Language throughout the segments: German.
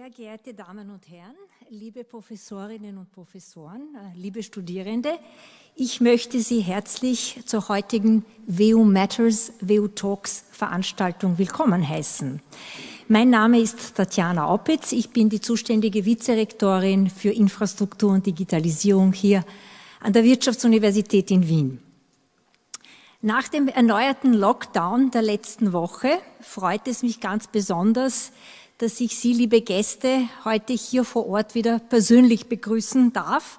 Sehr geehrte Damen und Herren, liebe Professorinnen und Professoren, liebe Studierende, ich möchte Sie herzlich zur heutigen WU Matters, WU Talks Veranstaltung willkommen heißen. Mein Name ist Tatjana Opitz, ich bin die zuständige Vizerektorin für Infrastruktur und Digitalisierung hier an der Wirtschaftsuniversität in Wien. Nach dem erneuerten Lockdown der letzten Woche freut es mich ganz besonders, dass ich Sie, liebe Gäste, heute hier vor Ort wieder persönlich begrüßen darf.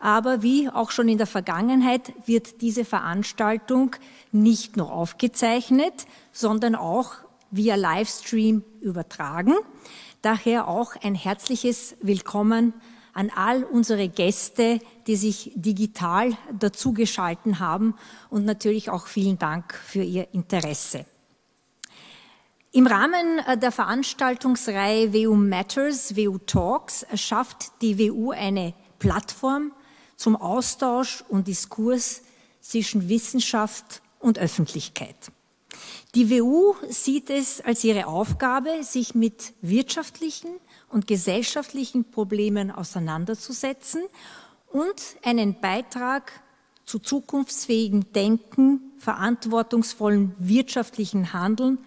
Aber wie auch schon in der Vergangenheit wird diese Veranstaltung nicht nur aufgezeichnet, sondern auch via Livestream übertragen. Daher auch ein herzliches Willkommen an all unsere Gäste, die sich digital dazugeschalten haben, und natürlich auch vielen Dank für Ihr Interesse. Im Rahmen der Veranstaltungsreihe WU Matters, WU Talks schafft die WU eine Plattform zum Austausch und Diskurs zwischen Wissenschaft und Öffentlichkeit. Die WU sieht es als ihre Aufgabe, sich mit wirtschaftlichen und gesellschaftlichen Problemen auseinanderzusetzen und einen Beitrag zu zukunftsfähigem Denken, verantwortungsvollem wirtschaftlichen Handeln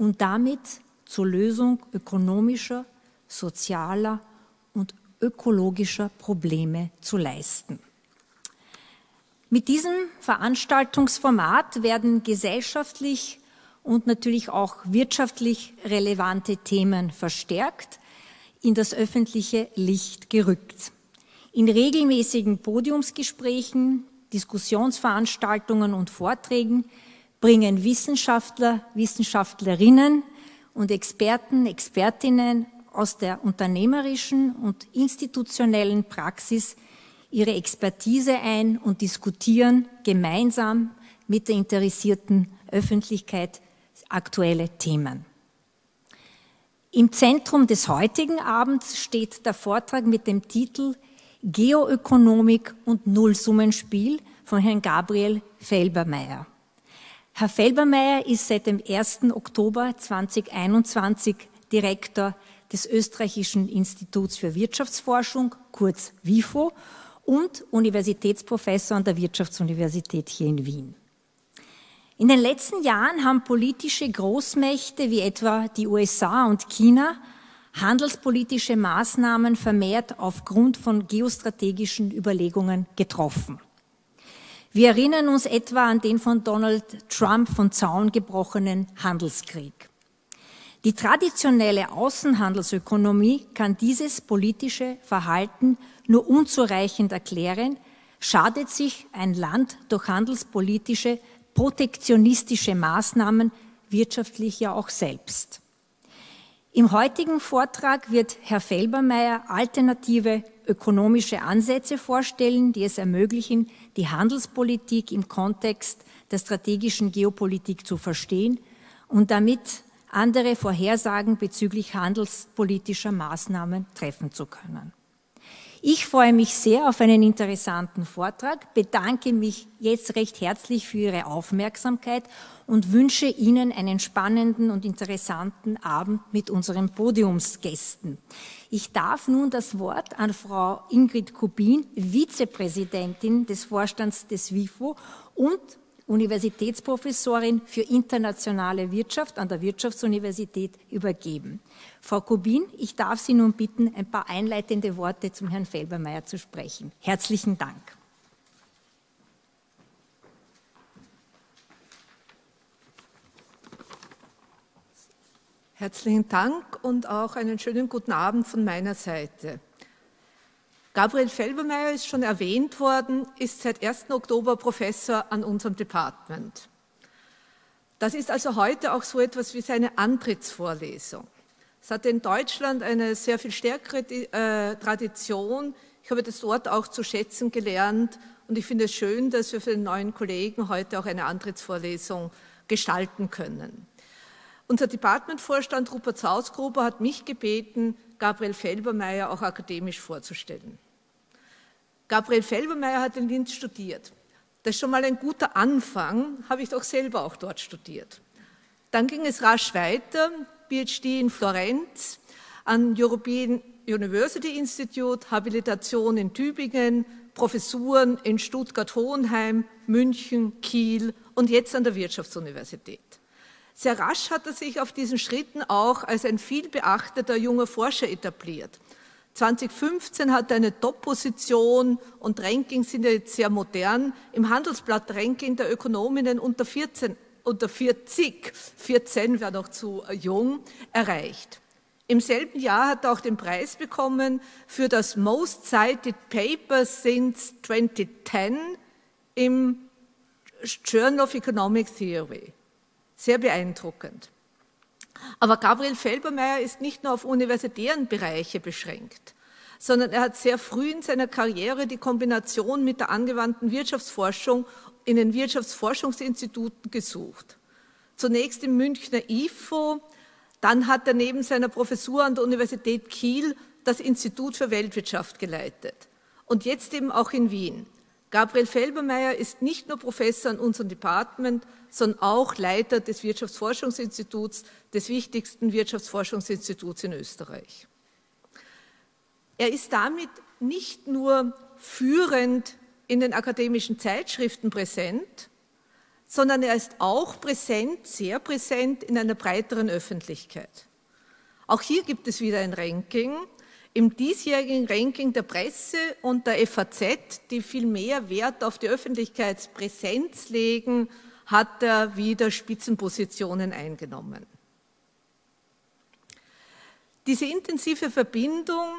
und damit zur Lösung ökonomischer, sozialer und ökologischer Probleme zu leisten. Mit diesem Veranstaltungsformat werden gesellschaftlich und natürlich auch wirtschaftlich relevante Themen verstärkt in das öffentliche Licht gerückt. In regelmäßigen Podiumsgesprächen, Diskussionsveranstaltungen und Vorträgen bringen Wissenschaftler, Wissenschaftlerinnen und Experten, Expertinnen aus der unternehmerischen und institutionellen Praxis ihre Expertise ein und diskutieren gemeinsam mit der interessierten Öffentlichkeit aktuelle Themen. Im Zentrum des heutigen Abends steht der Vortrag mit dem Titel Geoökonomik und Nullsummenspiel von Herrn Gabriel Felbermayr. Herr Felbermayr ist seit dem 1. Oktober 2021 Direktor des Österreichischen Instituts für Wirtschaftsforschung, kurz WIFO, und Universitätsprofessor an der Wirtschaftsuniversität hier in Wien. In den letzten Jahren haben politische Großmächte wie etwa die USA und China handelspolitische Maßnahmen vermehrt aufgrund von geostrategischen Überlegungen getroffen. Wir erinnern uns etwa an den von Donald Trump vom Zaun gebrochenen Handelskrieg. Die traditionelle Außenhandelsökonomie kann dieses politische Verhalten nur unzureichend erklären, schadet sich ein Land durch handelspolitische, protektionistische Maßnahmen wirtschaftlich ja auch selbst. Im heutigen Vortrag wird Herr Felbermayr alternative ökonomische Ansätze vorstellen, die es ermöglichen, die Handelspolitik im Kontext der strategischen Geopolitik zu verstehen und damit andere Vorhersagen bezüglich handelspolitischer Maßnahmen treffen zu können. Ich freue mich sehr auf einen interessanten Vortrag, bedanke mich jetzt recht herzlich für Ihre Aufmerksamkeit und wünsche Ihnen einen spannenden und interessanten Abend mit unseren Podiumsgästen. Ich darf nun das Wort an Frau Ingrid Kubin, Vizepräsidentin des Vorstands des WIFO und Universitätsprofessorin für internationale Wirtschaft an der Wirtschaftsuniversität übergeben. Frau Kubin, ich darf Sie nun bitten, ein paar einleitende Worte zum Herrn Felbermayr zu sprechen. Herzlichen Dank. Herzlichen Dank und auch einen schönen guten Abend von meiner Seite. Gabriel Felbermayr, ist schon erwähnt worden, ist seit 1. Oktober Professor an unserem Department. Das ist also heute auch so etwas wie seine Antrittsvorlesung. Es hat in Deutschland eine sehr viel stärkere Tradition. Ich habe das dort auch zu schätzen gelernt und ich finde es schön, dass wir für den neuen Kollegen heute auch eine Antrittsvorlesung gestalten können. Unser Departmentvorstand Rupert Sausgruber hat mich gebeten, Gabriel Felbermayr auch akademisch vorzustellen. Gabriel Felbermayr hat in Linz studiert. Das ist schon mal ein guter Anfang, habe ich doch selber auch dort studiert. Dann ging es rasch weiter, PhD in Florenz, an European University Institute, Habilitation in Tübingen, Professuren in Stuttgart-Hohenheim, München, Kiel und jetzt an der Wirtschaftsuniversität. Sehr rasch hat er sich auf diesen Schritten auch als ein vielbeachteter junger Forscher etabliert. 2015 hat er eine Top-Position, und Rankings sind ja jetzt sehr modern, im Handelsblatt-Ranking der Ökonominnen unter 40, 14 wäre noch zu jung, erreicht. Im selben Jahr hat er auch den Preis bekommen für das Most Cited Paper since 2010 im Journal of Economic Theory. Sehr beeindruckend. Aber Gabriel Felbermayr ist nicht nur auf universitären Bereiche beschränkt, sondern er hat sehr früh in seiner Karriere die Kombination mit der angewandten Wirtschaftsforschung in den Wirtschaftsforschungsinstituten gesucht. Zunächst im Münchner IFO, dann hat er neben seiner Professur an der Universität Kiel das Institut für Weltwirtschaft geleitet und jetzt eben auch in Wien. Gabriel Felbermayr ist nicht nur Professor an unserem Department, sondern auch Leiter des Wirtschaftsforschungsinstituts, des wichtigsten Wirtschaftsforschungsinstituts in Österreich. Er ist damit nicht nur führend in den akademischen Zeitschriften präsent, sondern er ist auch präsent, sehr präsent in einer breiteren Öffentlichkeit. Auch hier gibt es wieder ein Ranking. Im diesjährigen Ranking der Presse und der FAZ, die viel mehr Wert auf die Öffentlichkeitspräsenz legen, hat er wieder Spitzenpositionen eingenommen. Diese intensive Verbindung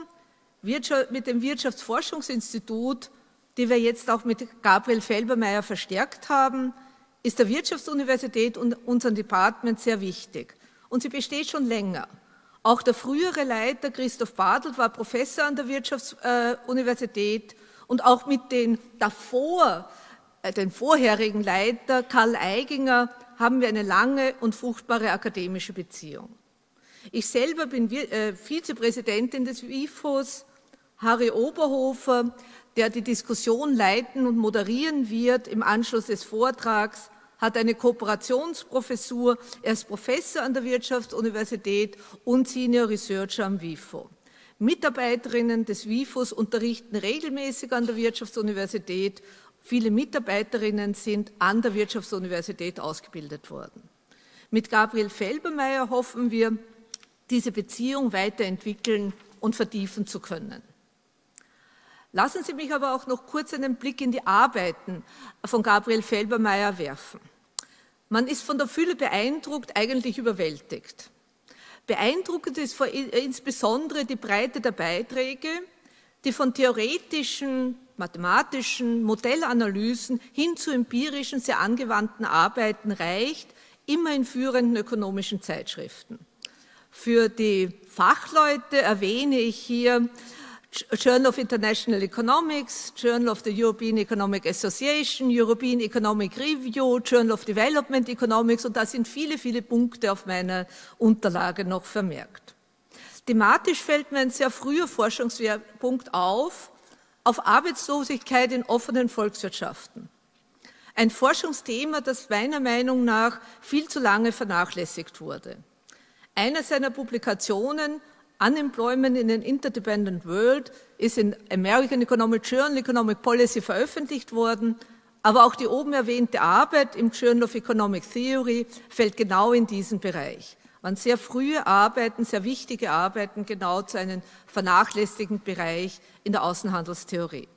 mit dem Wirtschaftsforschungsinstitut, die wir jetzt auch mit Gabriel Felbermayr verstärkt haben, ist der Wirtschaftsuniversität und unserem Department sehr wichtig. Und sie besteht schon länger. Auch der frühere Leiter Christoph Badelt war Professor an der Wirtschaftsuniversität und auch mit den vorherigen Leiter Karl Eiginger haben wir eine lange und fruchtbare akademische Beziehung. Ich selber bin Vizepräsidentin des WIFOs, Harry Oberhofer, der die Diskussion leiten und moderieren wird im Anschluss des Vortrags, hat eine Kooperationsprofessur, er ist Professor an der Wirtschaftsuniversität und Senior Researcher am WIFO. Mitarbeiterinnen des WIFOs unterrichten regelmäßig an der Wirtschaftsuniversität. Viele Mitarbeiterinnen sind an der Wirtschaftsuniversität ausgebildet worden. Mit Gabriel Felbermayr hoffen wir, diese Beziehung weiterentwickeln und vertiefen zu können. Lassen Sie mich aber auch noch kurz einen Blick in die Arbeiten von Gabriel Felbermayr werfen. Man ist von der Fülle beeindruckt, eigentlich überwältigt. Beeindruckend ist insbesondere die Breite der Beiträge, die von theoretischen, mathematischen Modellanalysen hin zu empirischen, sehr angewandten Arbeiten reicht, immer in führenden ökonomischen Zeitschriften. Für die Fachleute erwähne ich hier Journal of International Economics, Journal of the European Economic Association, European Economic Review, Journal of Development Economics, und da sind viele, viele Punkte auf meiner Unterlage noch vermerkt. Thematisch fällt mir ein sehr früher Forschungsschwerpunkt auf Arbeitslosigkeit in offenen Volkswirtschaften. Ein Forschungsthema, das meiner Meinung nach viel zu lange vernachlässigt wurde. Einer seiner Publikationen, Unemployment in an Interdependent World, ist in American Economic Journal, Economic Policy veröffentlicht worden, aber auch die oben erwähnte Arbeit im Journal of Economic Theory fällt genau in diesen Bereich. Waren sehr frühe Arbeiten, sehr wichtige Arbeiten, genau zu einem vernachlässigten Bereich in der Außenhandelstheorie.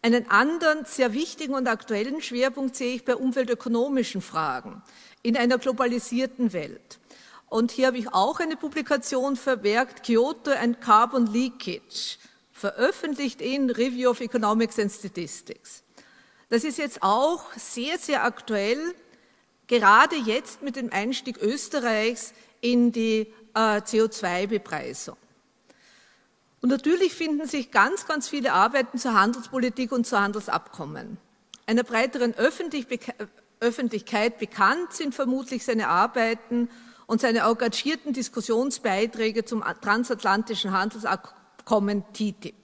Einen anderen sehr wichtigen und aktuellen Schwerpunkt sehe ich bei umweltökonomischen Fragen in einer globalisierten Welt. Und hier habe ich auch eine Publikation vermerkt, Kyoto and Carbon Leakage, veröffentlicht in Review of Economics and Statistics. Das ist jetzt auch sehr, sehr aktuell, gerade jetzt mit dem Einstieg Österreichs in die CO2-Bepreisung. Und natürlich finden sich ganz, ganz viele Arbeiten zur Handelspolitik und zu Handelsabkommen. Einer breiteren Öffentlichkeit bekannt sind vermutlich seine Arbeiten und seine engagierten Diskussionsbeiträge zum transatlantischen Handelsabkommen TTIP.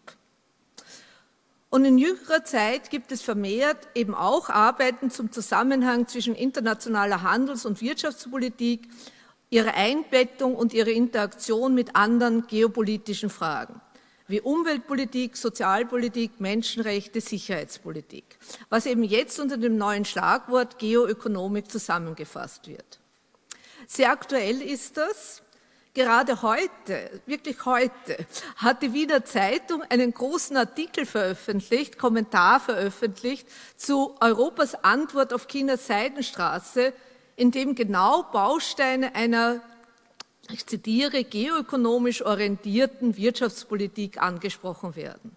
Und in jüngerer Zeit gibt es vermehrt eben auch Arbeiten zum Zusammenhang zwischen internationaler Handels- und Wirtschaftspolitik ihre Einbettung und ihre Interaktion mit anderen geopolitischen Fragen wie Umweltpolitik, Sozialpolitik, Menschenrechte, Sicherheitspolitik, was eben jetzt unter dem neuen Schlagwort Geoökonomik zusammengefasst wird. Sehr aktuell ist das. Gerade heute, wirklich heute, hat die Wiener Zeitung einen großen Artikel veröffentlicht, Kommentar veröffentlicht zu Europas Antwort auf Chinas Seidenstraße, in dem genau Bausteine einer, ich zitiere, geoökonomisch orientierten Wirtschaftspolitik angesprochen werden.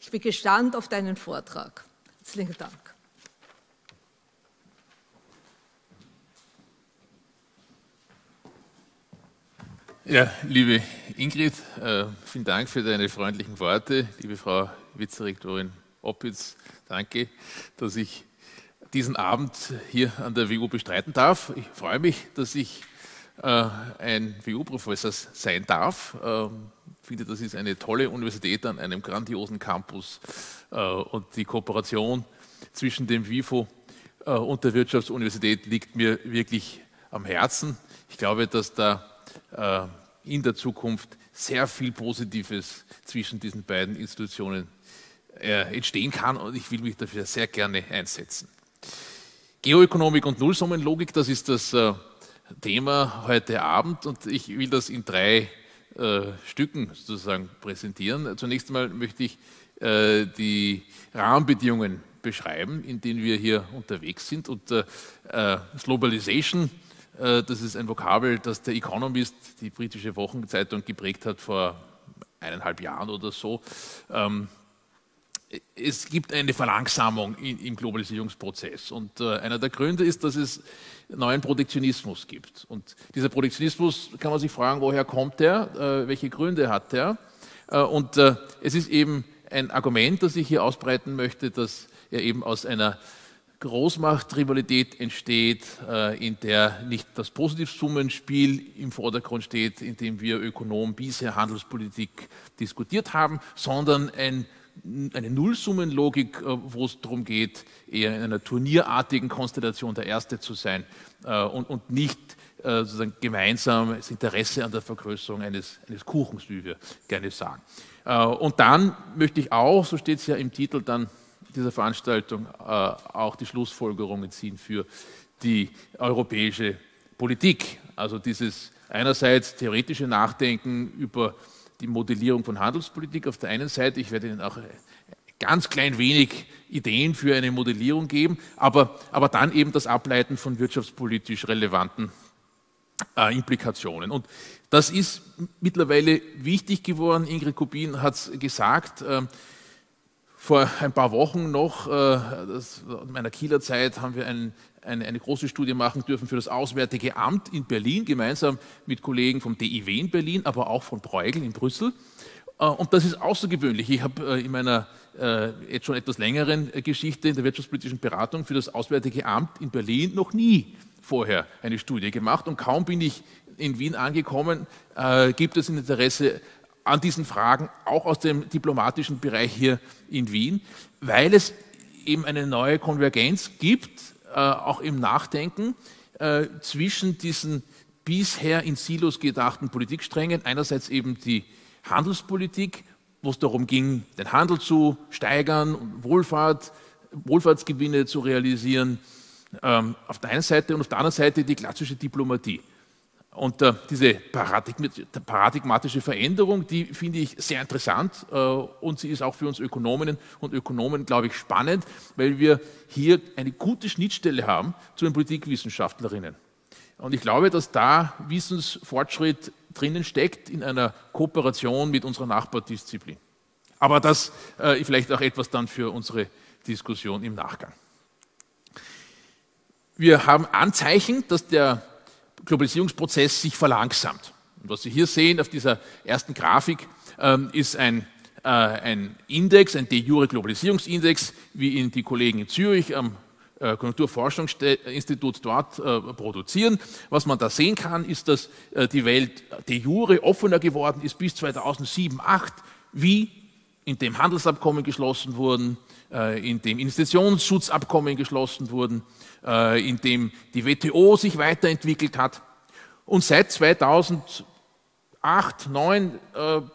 Ich bin gespannt auf deinen Vortrag. Herzlichen Dank. Ja, liebe Ingrid, vielen Dank für deine freundlichen Worte. Liebe Frau Vizerektorin Opitz, danke, dass ich diesen Abend hier an der WU bestreiten darf. Ich freue mich, dass ich ein WU-Professor sein darf. Ich finde, das ist eine tolle Universität an einem grandiosen Campus und die Kooperation zwischen dem WIFO und der Wirtschaftsuniversität liegt mir wirklich am Herzen. Ich glaube, dass da in der Zukunft sehr viel Positives zwischen diesen beiden Institutionen entstehen kann und ich will mich dafür sehr gerne einsetzen. Geoökonomik und Nullsummenlogik, das ist das Thema heute Abend und ich will das in drei Stücken sozusagen präsentieren. Zunächst einmal möchte ich die Rahmenbedingungen beschreiben, in denen wir hier unterwegs sind und Globalization, das ist ein Vokabel, das der Economist, die britische Wochenzeitung, geprägt hat vor 1,5 Jahren oder so. Es gibt eine Verlangsamung im Globalisierungsprozess und einer der Gründe ist, dass es neuen Protektionismus gibt. Und dieser Protektionismus, kann man sich fragen, woher kommt der, welche Gründe hat der? Und es ist eben ein Argument, das ich hier ausbreiten möchte, dass er eben aus einer Großmachtrivalität entsteht, in der nicht das Positivsummenspiel im Vordergrund steht, in dem wir Ökonomen bisher Handelspolitik diskutiert haben, sondern eine Nullsummenlogik, wo es darum geht, eher in einer turnierartigen Konstellation der Erste zu sein und nicht sozusagen gemeinsam das Interesse an der Vergrößerung eines Kuchens, wie wir gerne sagen. Und dann möchte ich auch, so steht es ja im Titel dann dieser Veranstaltung, auch die Schlussfolgerungen ziehen für die europäische Politik. Also dieses einerseits theoretische Nachdenken über die Modellierung von Handelspolitik auf der einen Seite, ich werde Ihnen auch ganz klein wenig Ideen für eine Modellierung geben, aber dann eben das Ableiten von wirtschaftspolitisch relevanten Implikationen. Und das ist mittlerweile wichtig geworden, Ingrid Kubin hat es gesagt, vor ein paar Wochen noch, in meiner Kieler Zeit, haben wir eine große Studie machen dürfen für das Auswärtige Amt in Berlin, gemeinsam mit Kollegen vom DIW in Berlin, aber auch von Bruegel in Brüssel. Und das ist außergewöhnlich. Ich habe in meiner jetzt schon etwas längeren Geschichte in der wirtschaftspolitischen Beratung für das Auswärtige Amt in Berlin noch nie vorher eine Studie gemacht. Und kaum bin ich in Wien angekommen, gibt es ein Interesse an diesen Fragen, auch aus dem diplomatischen Bereich hier in Wien, weil es eben eine neue Konvergenz gibt, auch im Nachdenken zwischen diesen bisher in Silos gedachten Politiksträngen, einerseits eben die Handelspolitik, wo es darum ging, den Handel zu steigern und Wohlfahrtsgewinne zu realisieren, auf der einen Seite und auf der anderen Seite die klassische Diplomatie. Und diese paradigmatische Veränderung, die finde ich sehr interessant und sie ist auch für uns Ökonominnen und Ökonomen, glaube ich, spannend, weil wir hier eine gute Schnittstelle haben zu den Politikwissenschaftlerinnen. Und ich glaube, dass da Wissensfortschritt drinnen steckt in einer Kooperation mit unserer Nachbardisziplin. Aber das vielleicht auch etwas dann für unsere Diskussion im Nachgang. Wir haben Anzeichen, dass der Globalisierungsprozess sich verlangsamt. Und was Sie hier sehen auf dieser ersten Grafik, ist ein Index, ein de jure Globalisierungsindex, wie ihn die Kollegen in Zürich am Konjunkturforschungsinstitut dort produzieren. Was man da sehen kann, ist, dass die Welt de jure offener geworden ist bis 2007, 2008, wie in dem Handelsabkommen geschlossen wurden, in dem Investitionsschutzabkommen geschlossen wurden, in dem die WTO sich weiterentwickelt hat. Und seit 2008, 2009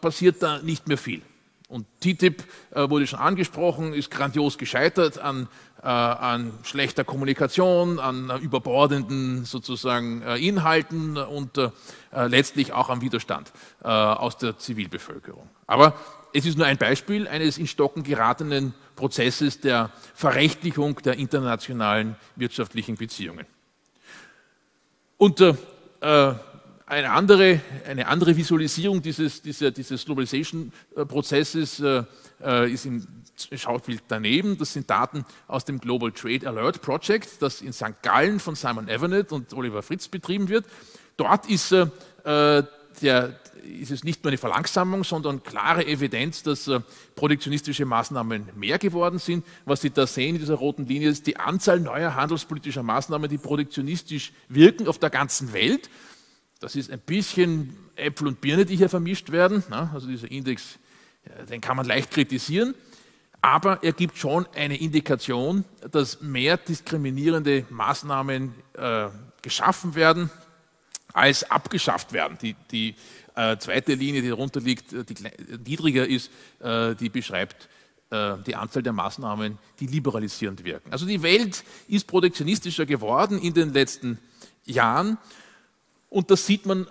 passiert da nicht mehr viel. Und TTIP wurde schon angesprochen, ist grandios gescheitert an schlechter Kommunikation, an überbordenden sozusagen Inhalten und letztlich auch am Widerstand aus der Zivilbevölkerung. Aber es ist nur ein Beispiel eines in Stocken geratenen Prozesses der Verrechtlichung der internationalen wirtschaftlichen Beziehungen. Und eine andere Visualisierung dieses Globalization-Prozesses ist im Schaubild daneben. Das sind Daten aus dem Global Trade Alert Project, das in St. Gallen von Simon Evenett und Oliver Fritz betrieben wird. Dort ist es nicht nur eine Verlangsamung, sondern klare Evidenz, dass protektionistische Maßnahmen mehr geworden sind. Was Sie da sehen in dieser roten Linie ist die Anzahl neuer handelspolitischer Maßnahmen, die protektionistisch wirken auf der ganzen Welt. Das ist ein bisschen Äpfel und Birne, die hier vermischt werden. Also dieser Index, den kann man leicht kritisieren, aber er gibt schon eine Indikation, dass mehr diskriminierende Maßnahmen geschaffen werden, als abgeschafft werden. Die zweite Linie, die darunter liegt, die niedriger ist, die beschreibt die Anzahl der Maßnahmen, die liberalisierend wirken. Also die Welt ist protektionistischer geworden in den letzten Jahren. Und das sieht man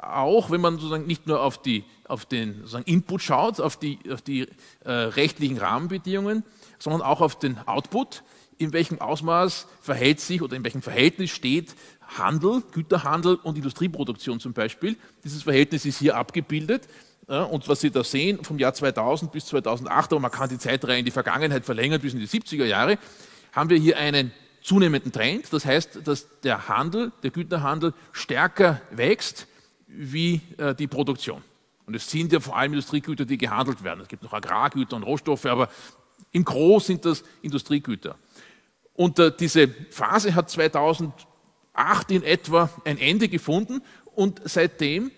auch, wenn man sozusagen nicht nur auf den sozusagen Input schaut, auf die rechtlichen Rahmenbedingungen, sondern auch auf den Output, in welchem Ausmaß verhält sich oder in welchem Verhältnis steht Handel, Güterhandel und Industrieproduktion zum Beispiel. Dieses Verhältnis ist hier abgebildet. Ja, und was Sie da sehen, vom Jahr 2000 bis 2008, aber man kann die Zeitreihe in die Vergangenheit verlängern bis in die 70er Jahre, haben wir hier einen zunehmenden Trend. Das heißt, dass der Handel, der Güterhandel stärker wächst wie die Produktion. Und es sind ja vor allem Industriegüter, die gehandelt werden. Es gibt noch Agrargüter und Rohstoffe, aber im Großen sind das Industriegüter. Und diese Phase hat 2008 in etwa ein Ende gefunden und seitdem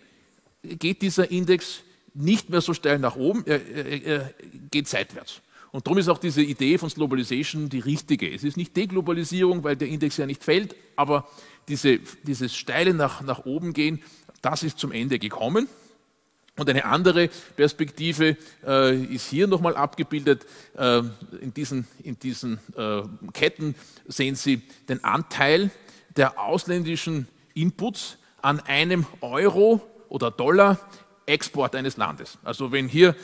geht dieser Index nicht mehr so steil nach oben, er geht seitwärts. Und darum ist auch diese Idee von Globalization die richtige. Es ist nicht Deglobalisierung, weil der Index ja nicht fällt, aber dieses steile nach oben gehen, das ist zum Ende gekommen. Und eine andere Perspektive ist hier nochmal abgebildet. In diesen Ketten sehen Sie den Anteil der ausländischen Inputs an einem Euro oder Dollar Export eines Landes. Also wenn hier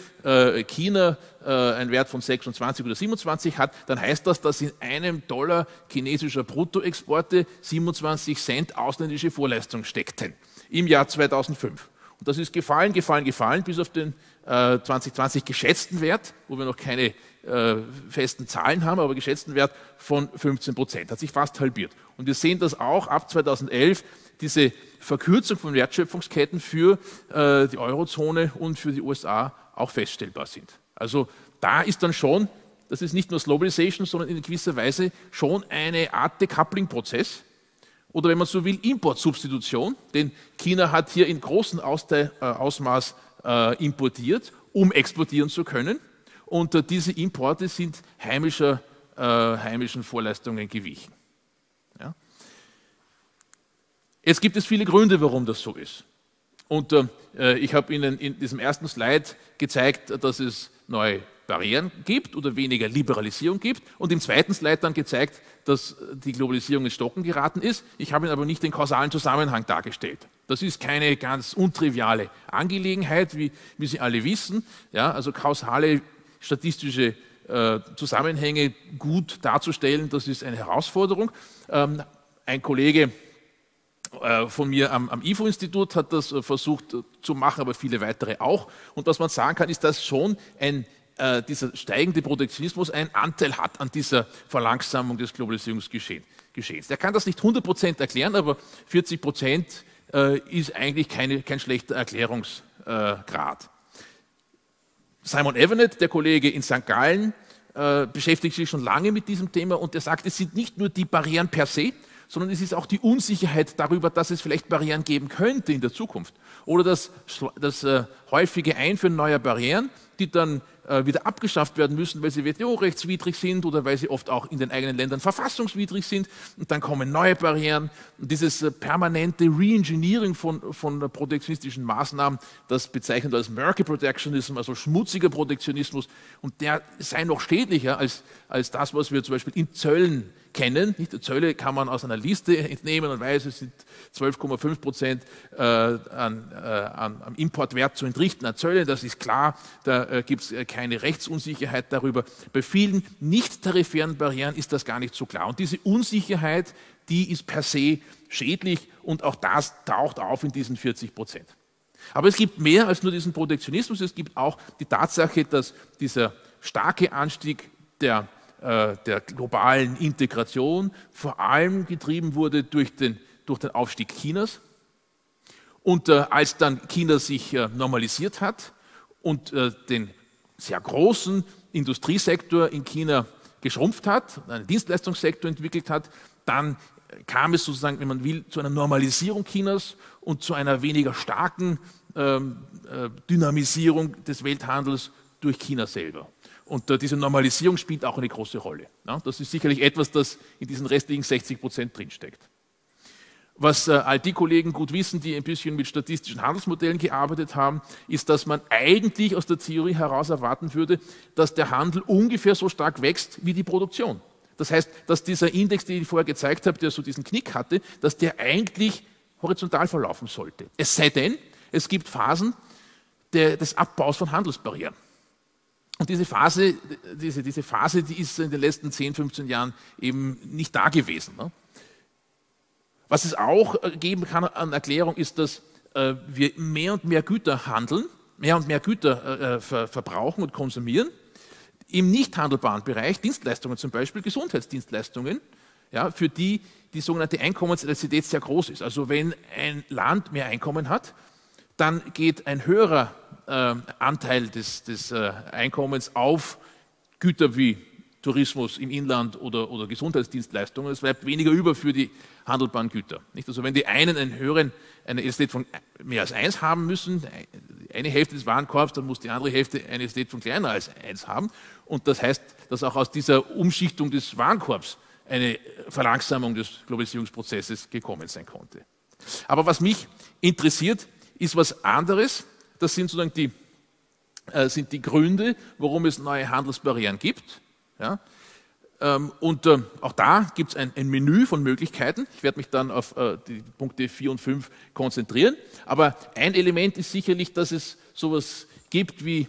China einen Wert von 26 oder 27 hat, dann heißt das, dass in einem $1 chinesischer Bruttoexporte 27 Cent ausländische Vorleistung steckten im Jahr 2005. Und das ist gefallen, bis auf den 2020 geschätzten Wert, wo wir noch keine festen Zahlen haben, aber geschätzten Wert von 15%. Hat sich fast halbiert. Und wir sehen das auch ab 2011, diese Verkürzung von Wertschöpfungsketten für die Eurozone und für die USA auch feststellbar sind. Also da ist dann schon, das ist nicht nur Globalization, sondern in gewisser Weise schon eine Art Decoupling-Prozess, oder wenn man so will, Importsubstitution, denn China hat hier in großem Ausmaß importiert, um exportieren zu können. Und diese Importe sind heimischen Vorleistungen gewichen. Ja. Jetzt gibt es viele Gründe, warum das so ist. Und ich habe Ihnen in diesem ersten Slide gezeigt, dass es neue Barrieren gibt oder weniger Liberalisierung gibt und im zweiten Slide dann gezeigt, dass die Globalisierung ins Stocken geraten ist. Ich habe Ihnen aber nicht den kausalen Zusammenhang dargestellt. Das ist keine ganz untriviale Angelegenheit, wie Sie alle wissen. Ja, also kausale statistische Zusammenhänge gut darzustellen, das ist eine Herausforderung. Ein Kollege von mir am IFO-Institut hat das versucht zu machen, aber viele weitere auch. Und was man sagen kann, ist, dass schon dieser steigende Protektionismus einen Anteil hat an dieser Verlangsamung des Globalisierungsgeschehens. Er kann das nicht 100% erklären, aber 40% ist eigentlich kein schlechter Erklärungsgrad. Simon Evenett, der Kollege in St. Gallen, beschäftigt sich schon lange mit diesem Thema und er sagt, es sind nicht nur die Barrieren per se, sondern es ist auch die Unsicherheit darüber, dass es vielleicht Barrieren geben könnte in der Zukunft. Oder das häufige Einführen neuer Barrieren, die dann wieder abgeschafft werden müssen, weil sie WTO-rechtswidrig sind oder weil sie oft auch in den eigenen Ländern verfassungswidrig sind. Und dann kommen neue Barrieren. Und dieses permanente Reengineering von protektionistischen Maßnahmen, das bezeichnet man als Murky Protectionism, also schmutziger Protektionismus. Und der sei noch schädlicher als das, was wir zum Beispiel in Zöllen kennen. Nicht? Zölle kann man aus einer Liste entnehmen und weiß, es sind 12,5% am Importwert zu entrichten an Zölle. Das ist klar, da gibt es keine Rechtsunsicherheit darüber. Bei vielen nicht-tarifären Barrieren ist das gar nicht so klar. Und diese Unsicherheit, die ist per se schädlich und auch das taucht auf in diesen 40%. Aber es gibt mehr als nur diesen Protektionismus. Es gibt auch die Tatsache, dass dieser starke Anstieg der globalen Integration vor allem getrieben wurde durch den Aufstieg Chinas. Und als dann China sich normalisiert hat und den sehr großen Industriesektor in China geschrumpft hat, einen Dienstleistungssektor entwickelt hat, dann kam es sozusagen, wenn man will, zu einer Normalisierung Chinas und zu einer weniger starken Dynamisierung des Welthandels durch China selber. Und diese Normalisierung spielt auch eine große Rolle. Ja, das ist sicherlich etwas, das in diesen restlichen 60% drinsteckt. Was all die Kollegen gut wissen, die ein bisschen mit statistischen Handelsmodellen gearbeitet haben, ist, dass man eigentlich aus der Theorie heraus erwarten würde, dass der Handel ungefähr so stark wächst wie die Produktion. Das heißt, dass dieser Index, den ich vorher gezeigt habe, der so diesen Knick hatte, dass der eigentlich horizontal verlaufen sollte. Es sei denn, es gibt Phasen des Abbaus von Handelsbarrieren. Und diese Phase, die ist in den letzten 10, 15 Jahren eben nicht da gewesen. Ne? Was es auch geben kann an Erklärung ist, dass wir mehr und mehr Güter handeln, mehr und mehr Güter verbrauchen und konsumieren. Im nicht handelbaren Bereich, Dienstleistungen zum Beispiel, Gesundheitsdienstleistungen, ja, für die die sogenannte Einkommenselastizität sehr groß ist. Also wenn ein Land mehr Einkommen hat, dann geht ein höherer Anteil des Einkommens auf Güter wie Tourismus im Inland oder Gesundheitsdienstleistungen. Es bleibt weniger über für die handelbaren Güter. Nicht? Also wenn die einen eine Elastizität von mehr als 1 haben müssen, eine Hälfte des Warenkorbs, dann muss die andere Hälfte eine Elastizität von kleiner als 1 haben. Und das heißt, dass auch aus dieser Umschichtung des Warenkorbs eine Verlangsamung des Globalisierungsprozesses gekommen sein konnte. Aber was mich interessiert, ist was anderes. Das sind sozusagen die Gründe, warum es neue Handelsbarrieren gibt. Ja? Und auch da gibt es ein Menü von Möglichkeiten. Ich werde mich dann auf die Punkte 4 und 5 konzentrieren. Aber ein Element ist sicherlich, dass es sowas gibt wie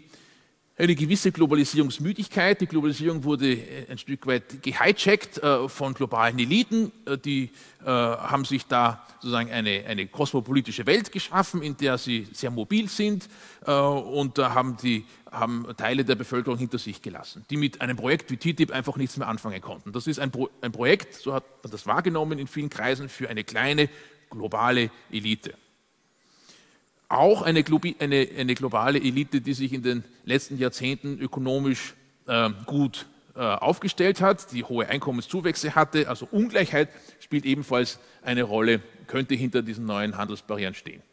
eine gewisse Globalisierungsmüdigkeit. Die Globalisierung wurde ein Stück weit gehijackt von globalen Eliten. Die haben sich da sozusagen eine kosmopolitische Welt geschaffen, in der sie sehr mobil sind und haben Teile der Bevölkerung hinter sich gelassen, die mit einem Projekt wie TTIP einfach nichts mehr anfangen konnten. Das ist ein Projekt, so hat man das wahrgenommen in vielen Kreisen, für eine kleine globale Elite. Auch eine globale Elite, die sich in den letzten Jahrzehnten ökonomisch gut aufgestellt hat, die hohe Einkommenszuwächse hatte, also Ungleichheit spielt ebenfalls eine Rolle, könnte hinter diesen neuen Handelsbarrieren stehen.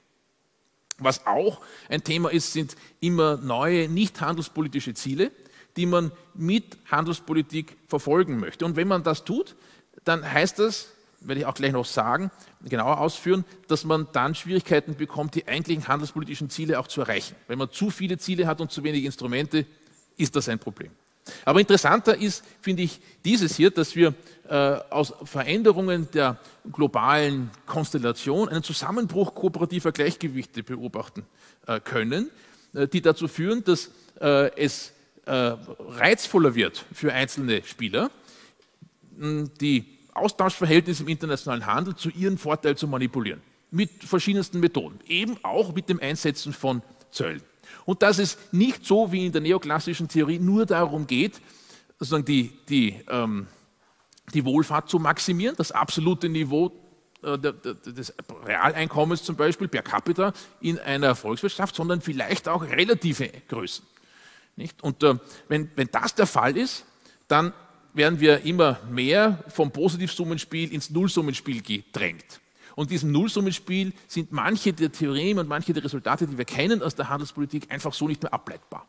Was auch ein Thema ist, sind immer neue nicht handelspolitische Ziele, die man mit Handelspolitik verfolgen möchte. Und wenn man das tut, dann heißt das, werde ich auch gleich noch sagen, genauer ausführen, dass man dann Schwierigkeiten bekommt, die eigentlichen handelspolitischen Ziele auch zu erreichen. Wenn man zu viele Ziele hat und zu wenig Instrumente, ist das ein Problem. Aber interessanter ist, finde ich, dieses hier, dass wir aus Veränderungen der globalen Konstellation einen Zusammenbruch kooperativer Gleichgewichte beobachten können, die dazu führen, dass es reizvoller wird für einzelne Spieler, die Austauschverhältnisse im internationalen Handel zu ihrem Vorteil zu manipulieren. Mit verschiedensten Methoden, eben auch mit dem Einsetzen von Zöllen. Und dass es nicht so wie in der neoklassischen Theorie nur darum geht, sozusagen die Wohlfahrt zu maximieren, das absolute Niveau des Realeinkommens zum Beispiel per capita in einer Volkswirtschaft, sondern vielleicht auch relative Größen. Nicht? Und wenn das der Fall ist, dann werden wir immer mehr vom Positivsummenspiel ins Nullsummenspiel gedrängt. Und diesem Nullsummenspiel sind manche der Theoreme und manche der Resultate, die wir kennen aus der Handelspolitik, einfach so nicht mehr ableitbar.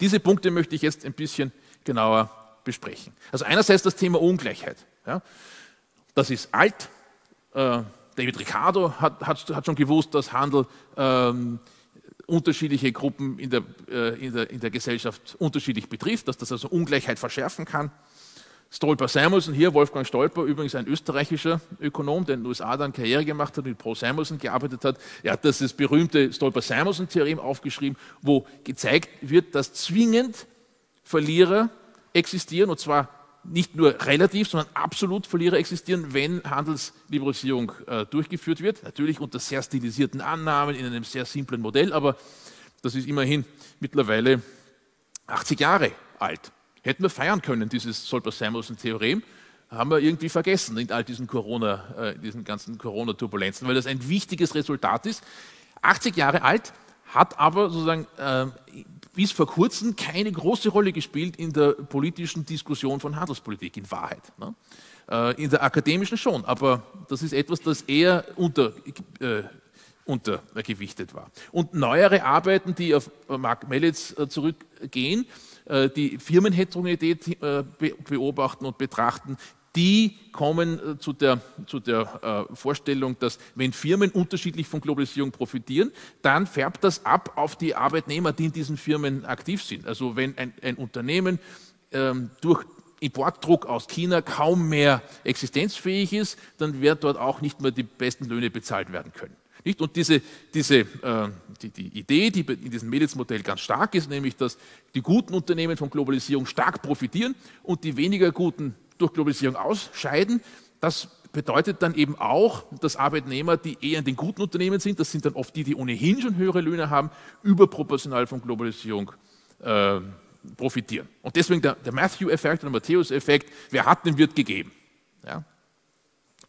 Diese Punkte möchte ich jetzt ein bisschen genauer besprechen. Also einerseits das Thema Ungleichheit. Das ist alt. David Ricardo hat schon gewusst, dass Handel unterschiedliche Gruppen in der Gesellschaft unterschiedlich betrifft, dass das also Ungleichheit verschärfen kann. Stolper-Samuelson hier, Wolfgang Stolper, übrigens ein österreichischer Ökonom, der in den USA dann Karriere gemacht hat, mit Paul Samuelson gearbeitet hat. Er hat das berühmte Stolper-Samuelson-Theorem aufgeschrieben, wo gezeigt wird, dass zwingend Verlierer existieren, und zwar nicht nur relativ, sondern absolut Verlierer existieren, wenn Handelsliberalisierung durchgeführt wird. Natürlich unter sehr stilisierten Annahmen, in einem sehr simplen Modell, aber das ist immerhin mittlerweile 80 Jahre alt. Hätten wir feiern können, dieses Stolper-Samuelson-Theorem, haben wir irgendwie vergessen in all diesen ganzen Corona-Turbulenzen, weil das ein wichtiges Resultat ist. 80 Jahre alt, hat aber sozusagen bis vor kurzem keine große Rolle gespielt in der politischen Diskussion von Handelspolitik, in Wahrheit. Ne? In der akademischen schon, aber das ist etwas, das eher untergewichtet war. Und neuere Arbeiten, die auf Mark Mellitz zurückgehen, die Firmenheterogenität beobachten und betrachten, die kommen zu der Vorstellung, dass wenn Firmen unterschiedlich von Globalisierung profitieren, dann färbt das ab auf die Arbeitnehmer, die in diesen Firmen aktiv sind. Also wenn ein Unternehmen durch Importdruck aus China kaum mehr existenzfähig ist, dann werden dort auch nicht mehr die besten Löhne bezahlt werden können. Nicht? Und die Idee, die in diesem Mellitz-Modell ganz stark ist, nämlich, dass die guten Unternehmen von Globalisierung stark profitieren und die weniger guten durch Globalisierung ausscheiden, das bedeutet dann eben auch, dass Arbeitnehmer, die eher in den guten Unternehmen sind, das sind dann oft die, die ohnehin schon höhere Löhne haben, überproportional von Globalisierung profitieren. Und deswegen der Matthew-Effekt und der Matthäus-Effekt, wer hat, dem wird gegeben. Ja?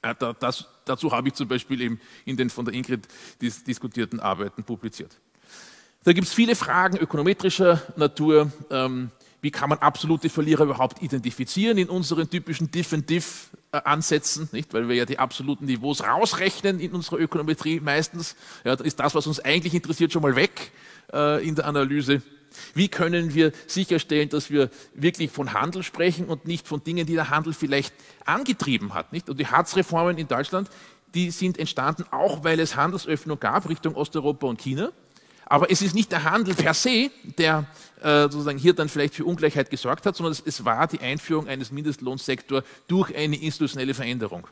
Dazu habe ich zum Beispiel eben in den von der Ingrid diskutierten Arbeiten publiziert. Da gibt es viele Fragen ökonometrischer Natur. Wie kann man absolute Verlierer überhaupt identifizieren in unseren typischen Diff-and-Diff-Ansätzen, nicht? Weil wir ja die absoluten Niveaus rausrechnen in unserer Ökonometrie meistens. Ja, da ist das, was uns eigentlich interessiert, schon mal weg in der Analyse. Wie können wir sicherstellen, dass wir wirklich von Handel sprechen und nicht von Dingen, die der Handel vielleicht angetrieben hat? Nicht? Und die Hartz-Reformen in Deutschland, die sind entstanden, auch weil es Handelsöffnung gab Richtung Osteuropa und China. Aber es ist nicht der Handel per se, der sozusagen hier dann vielleicht für Ungleichheit gesorgt hat, sondern es war die Einführung eines Mindestlohnsektors durch eine institutionelle Veränderung.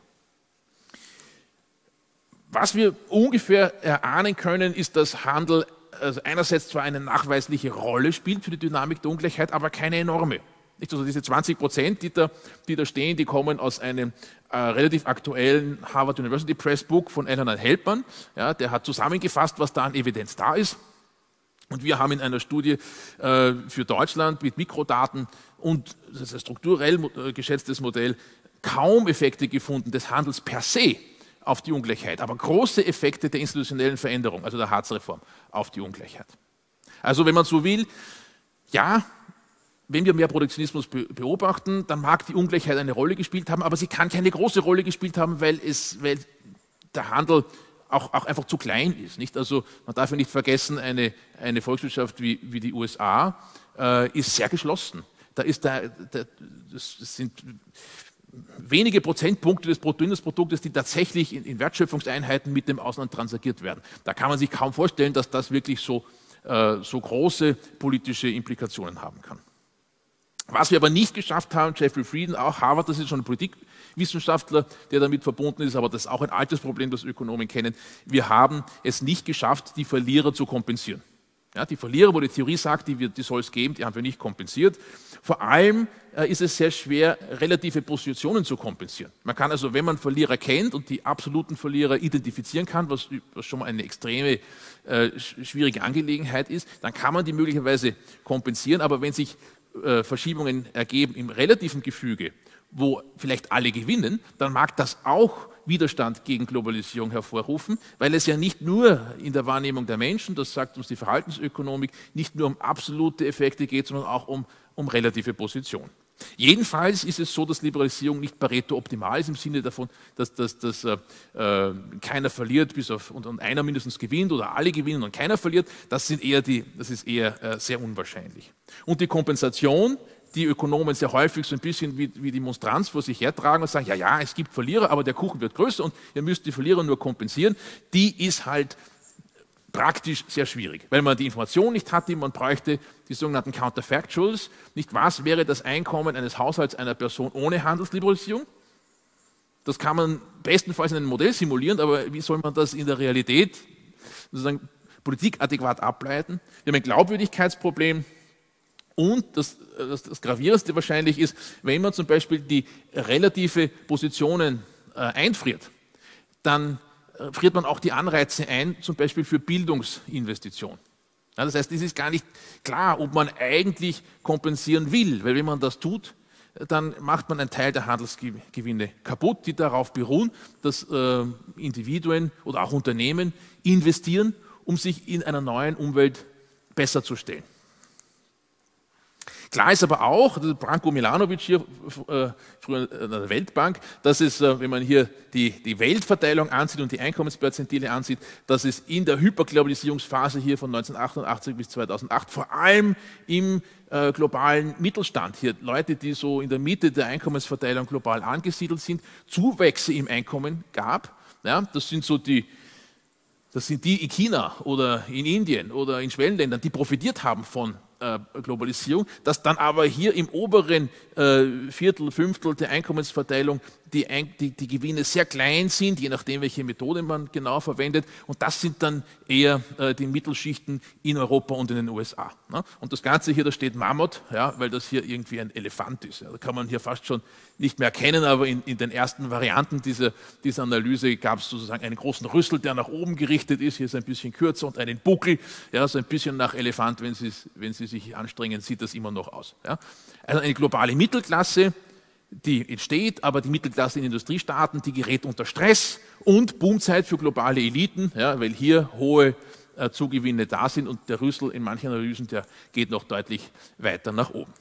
Was wir ungefähr erahnen können, ist, dass Handel einerseits zwar eine nachweisliche Rolle spielt für die Dynamik der Ungleichheit, aber keine enorme. Nicht? Also diese 20%, die da stehen, die kommen aus einem relativ aktuellen Harvard University Press Book von Alan Halpern. Ja, der hat zusammengefasst, was da an Evidenz da ist. Und wir haben in einer Studie für Deutschland mit Mikrodaten und das ist ein strukturell geschätztes Modell kaum Effekte gefunden des Handels per se auf die Ungleichheit, aber große Effekte der institutionellen Veränderung, also der Hartz-Reform, auf die Ungleichheit. Also wenn man so will, ja, wenn wir mehr Protektionismus beobachten, dann mag die Ungleichheit eine Rolle gespielt haben, aber sie kann keine große Rolle gespielt haben, weil der Handel auch einfach zu klein ist. Nicht? Also man darf ja nicht vergessen, eine Volkswirtschaft wie die USA ist sehr geschlossen. Das sind wenige Prozentpunkte des Bruttoinlandsproduktes, die tatsächlich in Wertschöpfungseinheiten mit dem Ausland transagiert werden. Da kann man sich kaum vorstellen, dass das wirklich so große politische Implikationen haben kann. Was wir aber nicht geschafft haben, Jeffrey Frieden, auch Harvard, das ist schon ein Politikwissenschaftler, der damit verbunden ist, aber das ist auch ein altes Problem, das Ökonomen kennen. Wir haben es nicht geschafft, die Verlierer zu kompensieren. Ja, die Verlierer, wo die Theorie sagt, die soll es geben, die haben wir nicht kompensiert. Vor allem ist es sehr schwer, relative Positionen zu kompensieren. Man kann also, wenn man Verlierer kennt und die absoluten Verlierer identifizieren kann, was schon mal eine extreme schwierige Angelegenheit ist, dann kann man die möglicherweise kompensieren, aber wenn sich Verschiebungen ergeben im relativen Gefüge, wo vielleicht alle gewinnen, dann mag das auch Widerstand gegen Globalisierung hervorrufen, weil es ja nicht nur in der Wahrnehmung der Menschen, das sagt uns die Verhaltensökonomik, nicht nur um absolute Effekte geht, sondern auch um relative Positionen. Jedenfalls ist es so, dass Liberalisierung nicht Pareto optimal ist, im Sinne davon, dass keiner verliert bis auf, und einer mindestens gewinnt oder alle gewinnen und keiner verliert. Das ist eher sehr unwahrscheinlich. Und die Kompensation, die Ökonomen sehr häufig so ein bisschen wie die Monstranz vor sich hertragen und sagen, ja, ja, es gibt Verlierer, aber der Kuchen wird größer und ihr müsst die Verlierer nur kompensieren, die ist halt praktisch sehr schwierig, weil man die Information nicht hat, die man bräuchte, die sogenannten Counterfactuals, nicht was wäre das Einkommen eines Haushalts einer Person ohne Handelsliberalisierung. Das kann man bestenfalls in einem Modell simulieren, aber wie soll man das in der Realität sozusagen politikadäquat ableiten? Wir haben ein Glaubwürdigkeitsproblem. Und das Gravierendste wahrscheinlich ist, wenn man zum Beispiel die relative Positionen einfriert, dann friert man auch die Anreize ein, zum Beispiel für Bildungsinvestitionen. Ja, das heißt, es ist gar nicht klar, ob man eigentlich kompensieren will, weil wenn man das tut, dann macht man einen Teil der Handelsgewinne kaputt, die darauf beruhen, dass Individuen oder auch Unternehmen investieren, um sich in einer neuen Umwelt besser zu stellen. Klar ist aber auch, Branko Milanovic hier, früher an der Weltbank, dass es, wenn man hier die Weltverteilung ansieht und die Einkommensperzentile ansieht, dass es in der Hyperglobalisierungsphase hier von 1988 bis 2008, vor allem im globalen Mittelstand hier, Leute, die so in der Mitte der Einkommensverteilung global angesiedelt sind, Zuwächse im Einkommen gab. Ja, das sind die in China oder in Indien oder in Schwellenländern, die profitiert haben von Globalisierung, dass dann aber hier im oberen Viertel, Fünftel der Einkommensverteilung die Gewinne sehr klein sind, je nachdem, welche Methode man genau verwendet. Und das sind dann eher die Mittelschichten in Europa und in den USA. Ne? Und das Ganze hier, da steht Mammut, ja, weil das hier irgendwie ein Elefant ist. Ja, da kann man hier fast schon nicht mehr erkennen, aber in den ersten Varianten dieser Analyse gab es sozusagen einen großen Rüssel, der nach oben gerichtet ist. Hier ist ein bisschen kürzer und einen Buckel, ja, so ein bisschen nach Elefant, wenn Sie sich anstrengen, sieht das immer noch aus. Ja? Also eine globale Mittelklasse, die entsteht, aber die Mittelklasse in Industriestaaten, die gerät unter Stress und Boomzeit für globale Eliten, ja, weil hier hohe Zugewinne da sind und der Rüssel in manchen Analysen, der geht noch deutlich weiter nach oben.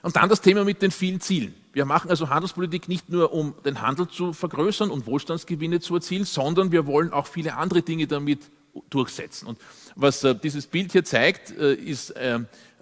Und dann das Thema mit den vielen Zielen. Wir machen also Handelspolitik nicht nur, um den Handel zu vergrößern und Wohlstandsgewinne zu erzielen, sondern wir wollen auch viele andere Dinge damit durchsetzen. Und was dieses Bild hier zeigt, ist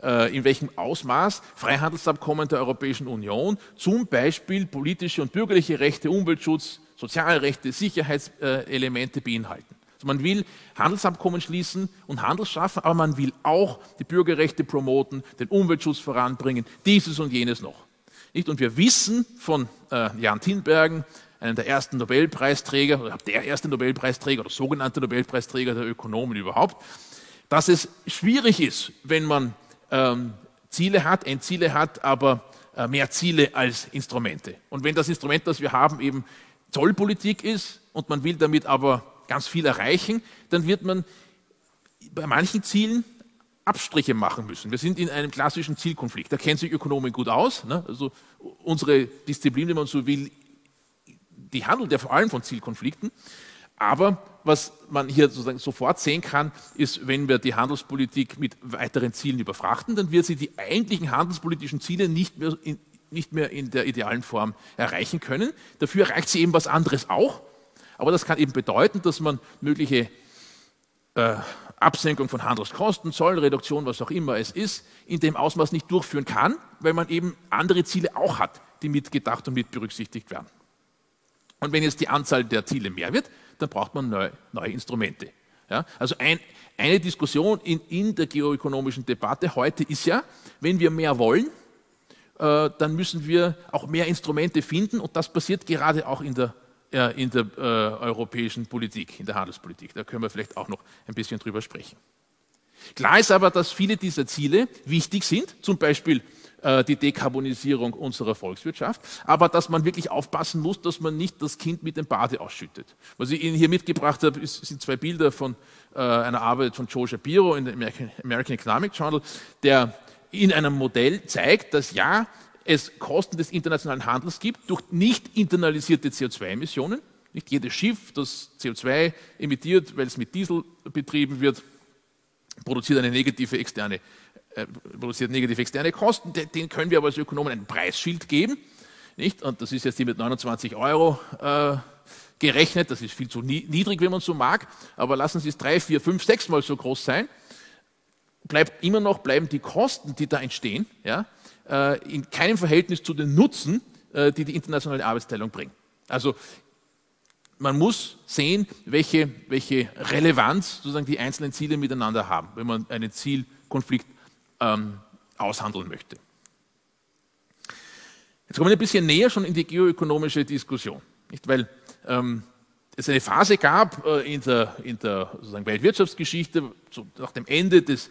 in welchem Ausmaß Freihandelsabkommen der Europäischen Union, zum Beispiel politische und bürgerliche Rechte, Umweltschutz, Sozialrechte, Sicherheitselemente beinhalten. Also man will Handelsabkommen schließen und Handel schaffen, aber man will auch die Bürgerrechte promoten, den Umweltschutz voranbringen, dieses und jenes noch. Nicht? Und wir wissen von Jan Tinbergen, einen der ersten Nobelpreisträger, oder der erste Nobelpreisträger oder sogenannte Nobelpreisträger der Ökonomen überhaupt, dass es schwierig ist, wenn man Ziele hat, Endziele hat, aber mehr Ziele als Instrumente. Und wenn das Instrument, das wir haben, eben Zollpolitik ist und man will damit aber ganz viel erreichen, dann wird man bei manchen Zielen Abstriche machen müssen. Wir sind in einem klassischen Zielkonflikt. Da kennen sich Ökonomen gut aus. Ne? Also unsere Disziplin, wenn man so will, die handelt ja vor allem von Zielkonflikten. Aber was man hier sozusagen sofort sehen kann, ist, wenn wir die Handelspolitik mit weiteren Zielen überfrachten, dann wird sie die eigentlichen handelspolitischen Ziele nicht mehr in der idealen Form erreichen können. Dafür erreicht sie eben was anderes auch. Aber das kann eben bedeuten, dass man mögliche Absenkung von Handelskosten, Zollreduktion, was auch immer es ist, in dem Ausmaß nicht durchführen kann, weil man eben andere Ziele auch hat, die mitgedacht und mit berücksichtigt werden. Und wenn jetzt die Anzahl der Ziele mehr wird, dann braucht man neue Instrumente. Ja? Also eine Diskussion in der geoökonomischen Debatte heute ist ja, wenn wir mehr wollen, dann müssen wir auch mehr Instrumente finden. Und das passiert gerade auch in der europäischen Politik, in der Handelspolitik. Da können wir vielleicht auch noch ein bisschen drüber sprechen. Klar ist aber, dass viele dieser Ziele wichtig sind, zum Beispiel die Dekarbonisierung unserer Volkswirtschaft, aber dass man wirklich aufpassen muss, dass man nicht das Kind mit dem Bade ausschüttet. Was ich Ihnen hier mitgebracht habe, sind zwei Bilder von einer Arbeit von Joe Shapiro in dem American Economic Journal, der in einem Modell zeigt, dass ja, es Kosten des internationalen Handels gibt durch nicht internalisierte CO2-Emissionen. Nicht jedes Schiff, das CO2 emittiert, weil es mit Diesel betrieben wird, produziert eine negative externe produziert negativ externe Kosten, den können wir aber als Ökonomen ein Preisschild geben, nicht? Und das ist jetzt die mit 29 € gerechnet, das ist viel zu niedrig, wenn man so mag, aber lassen Sie es 3, 4, 5, 6 Mal so groß sein, bleiben die Kosten, die da entstehen, ja, in keinem Verhältnis zu den Nutzen, die die internationale Arbeitsteilung bringt. Also man muss sehen, welche Relevanz sozusagen die einzelnen Ziele miteinander haben, wenn man einen Zielkonflikt aushandeln möchte. Jetzt kommen wir ein bisschen näher schon in die geoökonomische Diskussion, nicht? Weil es eine Phase gab in der sozusagen Weltwirtschaftsgeschichte, so nach dem Ende des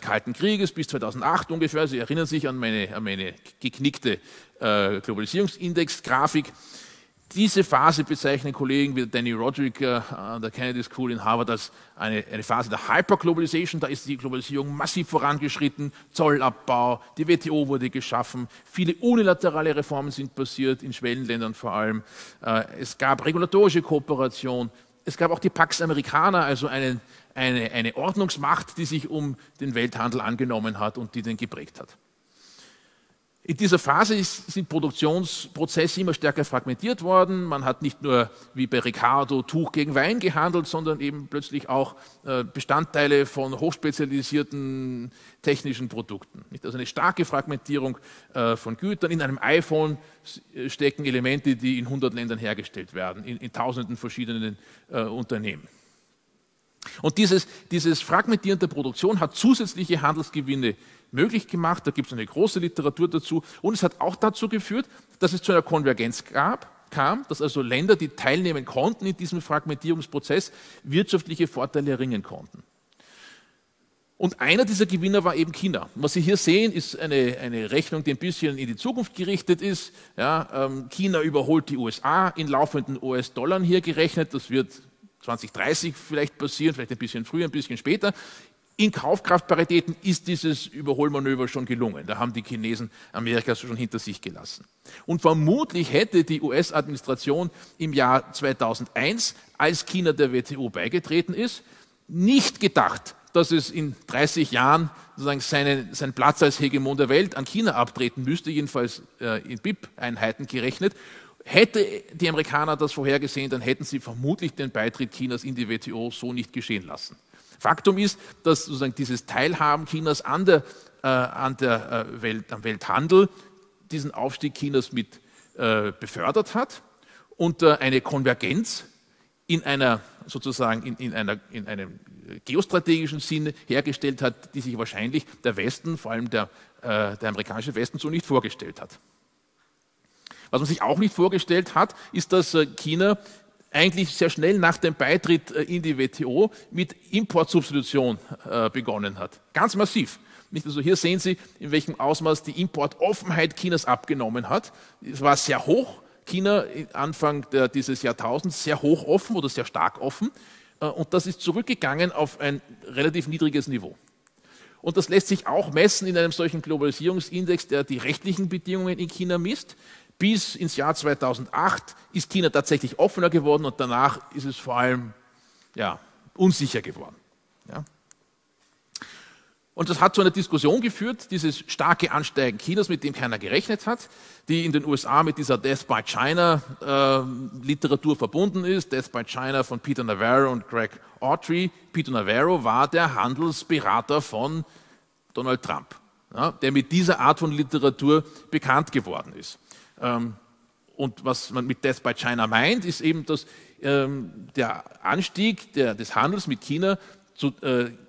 Kalten Krieges bis 2008 ungefähr. Sie erinnern sich an meine geknickte Globalisierungsindex-Grafik. Diese Phase bezeichnen Kollegen wie Danny Roderick an der Kennedy School in Harvard als eine Phase der Hyperglobalisation. Da ist die Globalisierung massiv vorangeschritten, Zollabbau, die WTO wurde geschaffen, viele unilaterale Reformen sind passiert, in Schwellenländern vor allem. Es gab regulatorische Kooperation, es gab auch die Pax Americana, also eine Ordnungsmacht, die sich um den Welthandel angenommen hat und die den geprägt hat. In dieser Phase sind Produktionsprozesse immer stärker fragmentiert worden. Man hat nicht nur wie bei Ricardo Tuch gegen Wein gehandelt, sondern eben plötzlich auch Bestandteile von hochspezialisierten technischen Produkten. Also eine starke Fragmentierung von Gütern. In einem iPhone stecken Elemente, die in 100 Ländern hergestellt werden, in tausenden verschiedenen Unternehmen. Und dieses Fragmentieren der Produktion hat zusätzliche Handelsgewinne möglich gemacht. Da gibt es eine große Literatur dazu. Und es hat auch dazu geführt, dass es zu einer Konvergenz kam, dass also Länder, die teilnehmen konnten in diesem Fragmentierungsprozess, wirtschaftliche Vorteile erringen konnten. Und einer dieser Gewinner war eben China. Was Sie hier sehen, ist eine Rechnung, die ein bisschen in die Zukunft gerichtet ist. Ja, China überholt die USA in laufenden US-Dollar hier gerechnet. Das wird 2030 vielleicht passieren, vielleicht ein bisschen früher, ein bisschen später. In Kaufkraftparitäten ist dieses Überholmanöver schon gelungen. Da haben die Chinesen Amerika schon hinter sich gelassen. Und vermutlich hätte die US-Administration im Jahr 2001, als China der WTO beigetreten ist, nicht gedacht, dass es in 30 Jahren sozusagen seinen Platz als Hegemon der Welt an China abtreten müsste, jedenfalls in BIP-Einheiten gerechnet. Hätte die Amerikaner das vorhergesehen, dann hätten sie vermutlich den Beitritt Chinas in die WTO so nicht geschehen lassen. Faktum ist, dass sozusagen dieses Teilhaben Chinas am Welthandel diesen Aufstieg Chinas mit befördert hat und eine Konvergenz in einem geostrategischen Sinne hergestellt hat, die sich wahrscheinlich der Westen, vor allem der amerikanische Westen, so nicht vorgestellt hat. Was man sich auch nicht vorgestellt hat, ist, dass China eigentlich sehr schnell nach dem Beitritt in die WTO mit Importsubstitution begonnen hat. Ganz massiv. Also hier sehen Sie, in welchem Ausmaß die Importoffenheit Chinas abgenommen hat. Es war sehr hoch, China Anfang dieses Jahrtausends sehr hoch offen oder sehr stark offen. Und das ist zurückgegangen auf ein relativ niedriges Niveau. Und das lässt sich auch messen in einem solchen Globalisierungsindex, der die rechtlichen Bedingungen in China misst. Bis ins Jahr 2008 ist China tatsächlich offener geworden und danach ist es vor allem unsicher geworden. Ja. Und das hat zu einer Diskussion geführt, dieses starke Ansteigen Chinas, mit dem keiner gerechnet hat, die in den USA mit dieser Death by China Literatur verbunden ist. Death by China von Peter Navarro und Greg Autry. Peter Navarro war der Handelsberater von Donald Trump, ja, der mit dieser Art von Literatur bekannt geworden ist. Und was man mit Death by China meint, ist eben, dass der Anstieg des Handels mit China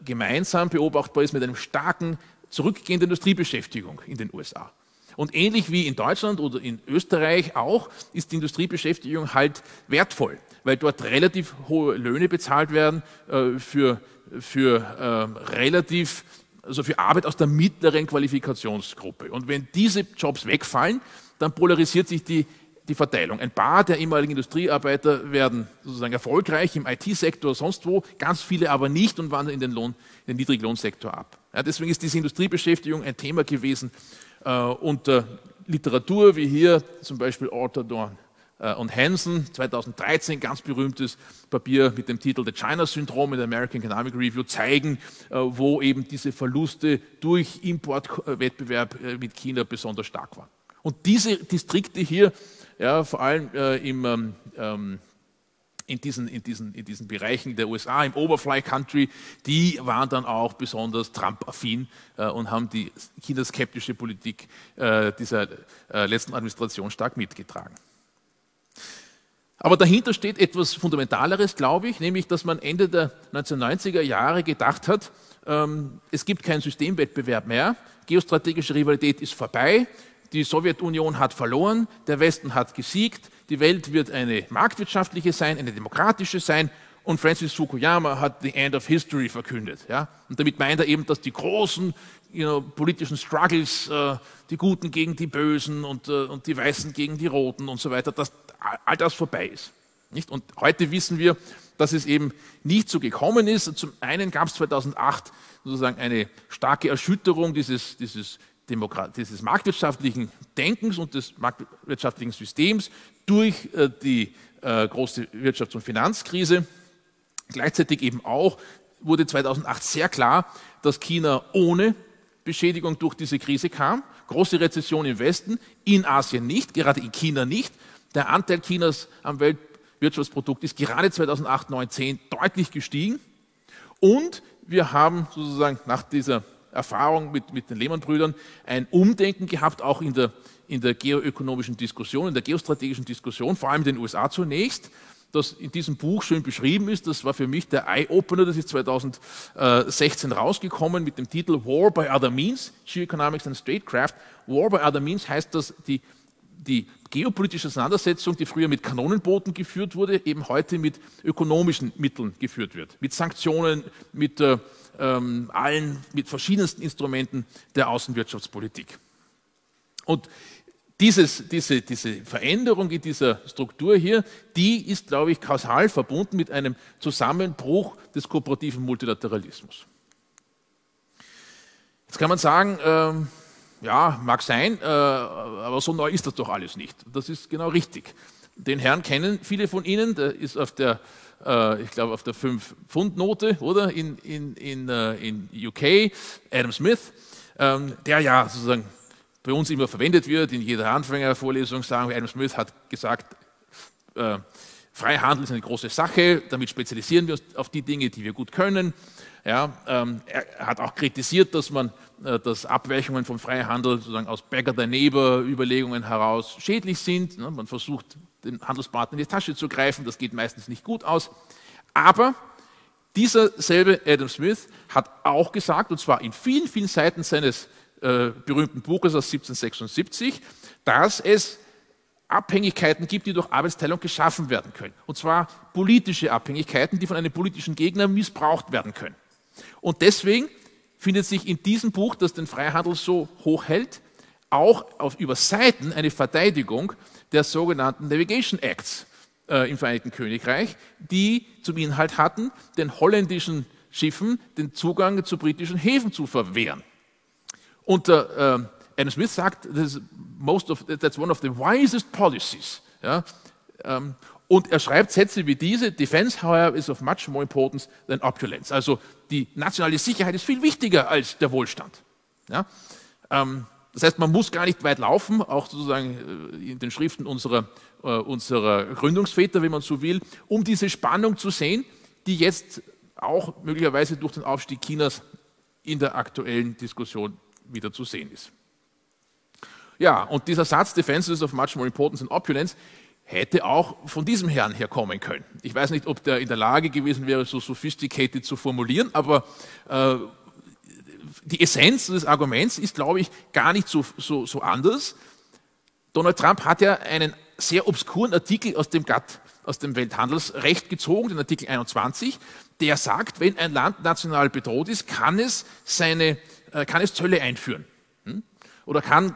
gemeinsam beobachtbar ist mit einem starken Zurückgehen der Industriebeschäftigung in den USA. Und ähnlich wie in Deutschland oder in Österreich auch, ist die Industriebeschäftigung halt wertvoll, weil dort relativ hohe Löhne bezahlt werden für Arbeit aus der mittleren Qualifikationsgruppe. Und wenn diese Jobs wegfallen, dann polarisiert sich die Verteilung. Ein paar der ehemaligen Industriearbeiter werden sozusagen erfolgreich im IT-Sektor, sonst wo, ganz viele aber nicht und wandern in den Niedriglohnsektor ab. Ja, deswegen ist diese Industriebeschäftigung ein Thema gewesen. Und Literatur wie hier zum Beispiel Arthur Dorn und Hansen, 2013, ganz berühmtes Papier mit dem Titel The China-Syndrom in der American Economic Review, zeigen, wo eben diese Verluste durch Importwettbewerb mit China besonders stark waren. Und diese Distrikte hier, ja, vor allem in diesen Bereichen der USA, im Overfly-Country, die waren dann auch besonders Trump-affin und haben die chinaskeptische Politik dieser letzten Administration stark mitgetragen. Aber dahinter steht etwas Fundamentaleres, glaube ich, nämlich, dass man Ende der 1990er Jahre gedacht hat, es gibt keinen Systemwettbewerb mehr, geostrategische Rivalität ist vorbei, die Sowjetunion hat verloren, der Westen hat gesiegt, die Welt wird eine marktwirtschaftliche sein, eine demokratische sein, und Francis Fukuyama hat the end of history verkündet. Ja? Und damit meint er eben, dass die großen politischen Struggles, die Guten gegen die Bösen und die Weißen gegen die Roten und so weiter, dass all das vorbei ist. Nicht? Und heute wissen wir, dass es eben nicht so gekommen ist. Und zum einen gab es 2008 sozusagen eine starke Erschütterung dieses marktwirtschaftlichen Denkens und des marktwirtschaftlichen Systems durch die große Wirtschafts- und Finanzkrise. Gleichzeitig eben auch wurde 2008 sehr klar, dass China ohne Beschädigung durch diese Krise kam. Große Rezession im Westen, in Asien nicht, gerade in China nicht. Der Anteil Chinas am Weltwirtschaftsprodukt ist gerade 2008, 2009, 2010 deutlich gestiegen. Und wir haben sozusagen nach dieser Erfahrung mit den Lehmann-Brüdern ein Umdenken gehabt, auch in der geoökonomischen Diskussion, in der geostrategischen Diskussion, vor allem in den USA zunächst, das in diesem Buch schön beschrieben ist. Das war für mich der Eye-Opener, das ist 2016 rausgekommen mit dem Titel War by Other Means, Geoeconomics and Statecraft. War by Other Means heißt, dass die geopolitische Auseinandersetzung, die früher mit Kanonenbooten geführt wurde, eben heute mit ökonomischen Mitteln geführt wird. Mit Sanktionen, mit verschiedensten Instrumenten der Außenwirtschaftspolitik. Und diese Veränderung in dieser Struktur hier, die ist, glaube ich, kausal verbunden mit einem Zusammenbruch des kooperativen Multilateralismus. Jetzt kann man sagen, ja, mag sein, aber so neu ist das doch alles nicht. Das ist genau richtig. Den Herrn kennen viele von Ihnen, der ist auf der, ich glaube, auf der 5-Pfund-Note, oder? In UK, Adam Smith, der ja sozusagen bei uns immer verwendet wird, in jeder Anfängervorlesung sagen wir, Adam Smith hat gesagt, Freihandel ist eine große Sache, damit spezialisieren wir uns auf die Dinge, die wir gut können. Ja, er hat auch kritisiert, dass Abweichungen vom Freihandel sozusagen aus Beggar-der-Neighbor-Überlegungen heraus schädlich sind. Ne? Man versucht, den Handelspartner in die Tasche zu greifen, das geht meistens nicht gut aus. Aber dieser selbe Adam Smith hat auch gesagt, und zwar in vielen, vielen Seiten seines berühmten Buches aus 1776, dass es Abhängigkeiten gibt, die durch Arbeitsteilung geschaffen werden können. Und zwar politische Abhängigkeiten, die von einem politischen Gegner missbraucht werden können. Und deswegen findet sich in diesem Buch, das den Freihandel so hoch hält, auch über Seiten eine Verteidigung der sogenannten Navigation Acts im Vereinigten Königreich, die zum Inhalt hatten, den holländischen Schiffen den Zugang zu britischen Häfen zu verwehren. Und Adam Smith sagt, that's one of the wisest policies. Ja? Und er schreibt Sätze wie diese, Defense, however, is of much more importance than opulence. Also die nationale Sicherheit ist viel wichtiger als der Wohlstand. Ja? Das heißt, man muss gar nicht weit laufen, auch sozusagen in den Schriften unserer Gründungsväter, wenn man so will, um diese Spannung zu sehen, die jetzt auch möglicherweise durch den Aufstieg Chinas in der aktuellen Diskussion wieder zu sehen ist. Ja, und dieser Satz, Defense is of much more importance than opulence, hätte auch von diesem Herrn herkommen können. Ich weiß nicht, ob der in der Lage gewesen wäre, so sophisticated zu formulieren, aber die Essenz des Arguments ist, glaube ich, gar nicht so anders. Donald Trump hat ja einen sehr obskuren Artikel aus dem GATT, aus dem Welthandelsrecht gezogen, den Artikel 21, der sagt, wenn ein Land national bedroht ist, kann es Zölle einführen. Oder kann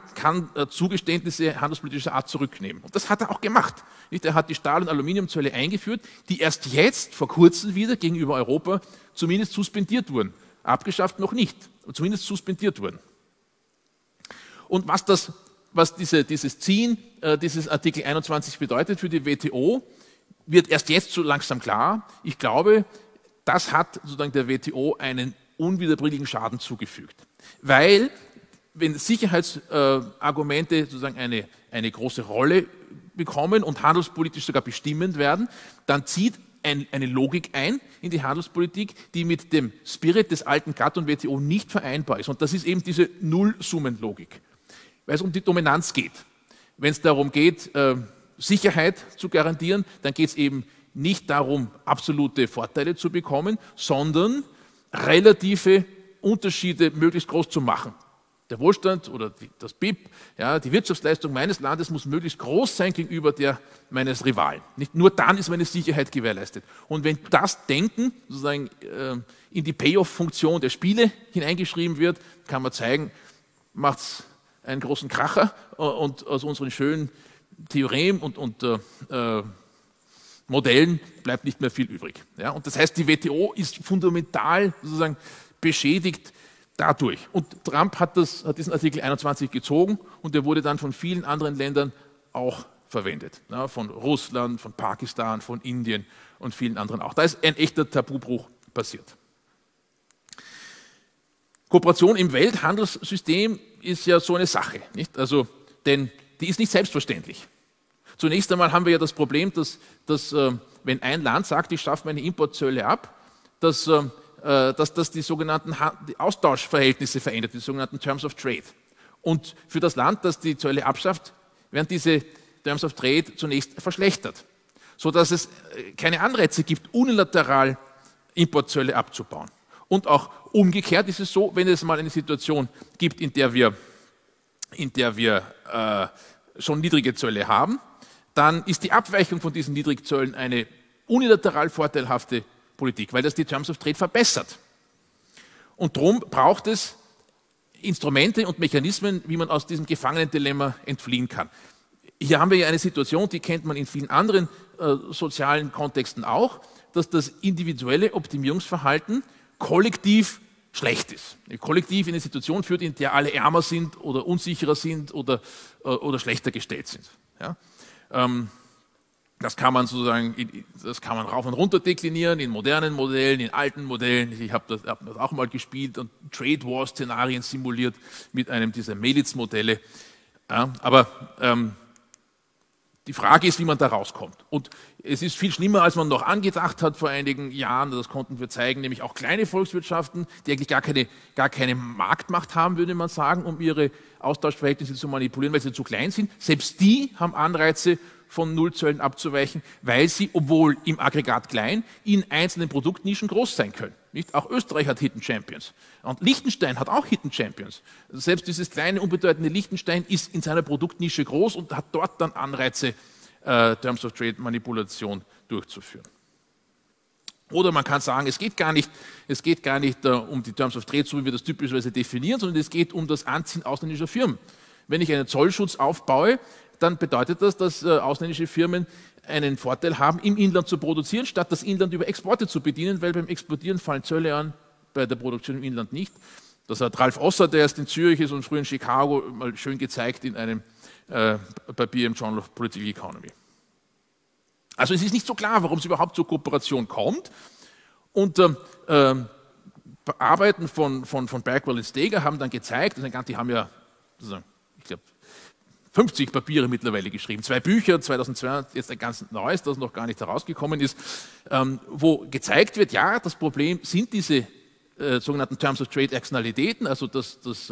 Zugeständnisse handelspolitischer Art zurücknehmen. Und das hat er auch gemacht. Er hat die Stahl- und Aluminiumzölle eingeführt, die erst jetzt, vor kurzem wieder, gegenüber Europa zumindest suspendiert wurden. Abgeschafft noch nicht, aber zumindest suspendiert wurden. Und was das was dieses Ziehen dieses Artikel 21 bedeutet für die WTO, wird erst jetzt so langsam klar. Ich glaube, das hat sozusagen der WTO einen unwiederbringlichen Schaden zugefügt. Weil, wenn Sicherheitsargumente sozusagen eine große Rolle bekommen und handelspolitisch sogar bestimmend werden, dann zieht eine Logik ein in die Handelspolitik, die mit dem Spirit des alten GATT und WTO nicht vereinbar ist. Und das ist eben diese Nullsummenlogik, weil es um die Dominanz geht. Wenn es darum geht, Sicherheit zu garantieren, dann geht es eben nicht darum, absolute Vorteile zu bekommen, sondern relative Unterschiede möglichst groß zu machen. Der Wohlstand oder das BIP, ja, die Wirtschaftsleistung meines Landes muss möglichst groß sein gegenüber der meines Rivalen. Nicht nur dann ist meine Sicherheit gewährleistet. Und wenn das Denken sozusagen in die Payoff-Funktion der Spiele hineingeschrieben wird, kann man zeigen, macht es einen großen Kracher und aus unseren schönen Theoremen und Modellen bleibt nicht mehr viel übrig. Ja? Und das heißt, die WTO ist fundamental sozusagen beschädigt dadurch. Und Trump hat diesen Artikel 21 gezogen und der wurde dann von vielen anderen Ländern auch verwendet. Ja, von Russland, von Pakistan, von Indien und vielen anderen auch. Da ist ein echter Tabubruch passiert. Kooperation im Welthandelssystem ist ja so eine Sache, nicht? Also, denn die ist nicht selbstverständlich. Zunächst einmal haben wir ja das Problem, dass wenn ein Land sagt, ich schaffe meine Importzölle ab, dass das die sogenannten Austauschverhältnisse verändert, die sogenannten Terms of Trade. Und für das Land, das die Zölle abschafft, werden diese Terms of Trade zunächst verschlechtert, sodass es keine Anreize gibt, unilateral Importzölle abzubauen. Und auch umgekehrt ist es so, wenn es mal eine Situation gibt, in der wir schon niedrige Zölle haben, dann ist die Abweichung von diesen Niedrigzöllen eine unilateral vorteilhafte Politik, weil das die Terms of Trade verbessert. Und darum braucht es Instrumente und Mechanismen, wie man aus diesem Gefangenendilemma entfliehen kann. Hier haben wir ja eine Situation, die kennt man in vielen anderen sozialen Kontexten auch, dass das individuelle Optimierungsverhalten kollektiv schlecht ist. Kollektiv in eine Situation führt, in der alle ärmer sind oder unsicherer sind oder schlechter gestellt sind. Ja? Das kann man sozusagen, das kann man rauf und runter deklinieren, in modernen Modellen, in alten Modellen. Ich hab das auch mal gespielt und Trade War Szenarien simuliert mit einem dieser Melitz-Modelle. Ja, aber die Frage ist, wie man da rauskommt. Und es ist viel schlimmer, als man noch angedacht hat vor einigen Jahren. Das konnten wir zeigen, nämlich auch kleine Volkswirtschaften, die eigentlich gar keine Marktmacht haben, würde man sagen, um ihre Austauschverhältnisse zu manipulieren, weil sie zu klein sind. Selbst die haben Anreize, von Nullzöllen abzuweichen, weil sie, obwohl im Aggregat klein, in einzelnen Produktnischen groß sein können. Nicht? Auch Österreich hat Hidden Champions. Und Liechtenstein hat auch Hidden Champions. Selbst dieses kleine, unbedeutende Liechtenstein ist in seiner Produktnische groß und hat dort dann Anreize, Terms of Trade Manipulation durchzuführen. Oder man kann sagen, es geht gar nicht um die Terms of Trade, so wie wir das typischerweise definieren, sondern es geht um das Anziehen ausländischer Firmen. Wenn ich einen Zollschutz aufbaue, dann bedeutet das, dass ausländische Firmen einen Vorteil haben, im Inland zu produzieren, statt das Inland über Exporte zu bedienen, weil beim Exportieren fallen Zölle an, bei der Produktion im Inland nicht. Das hat Ralf Osser, der erst in Zürich ist und früher in Chicago, mal schön gezeigt in einem Papier im Journal of Political Economy. Also es ist nicht so klar, warum es überhaupt zur Kooperation kommt. Und Arbeiten von Bergwall und Steger haben dann gezeigt, die haben ja, ich glaube, 50 Papiere mittlerweile geschrieben, 2 Bücher, 2002, jetzt ein ganz neues, das noch gar nicht herausgekommen ist, wo gezeigt wird, ja, das Problem sind diese sogenannten Terms of Trade Externalitäten, also dass das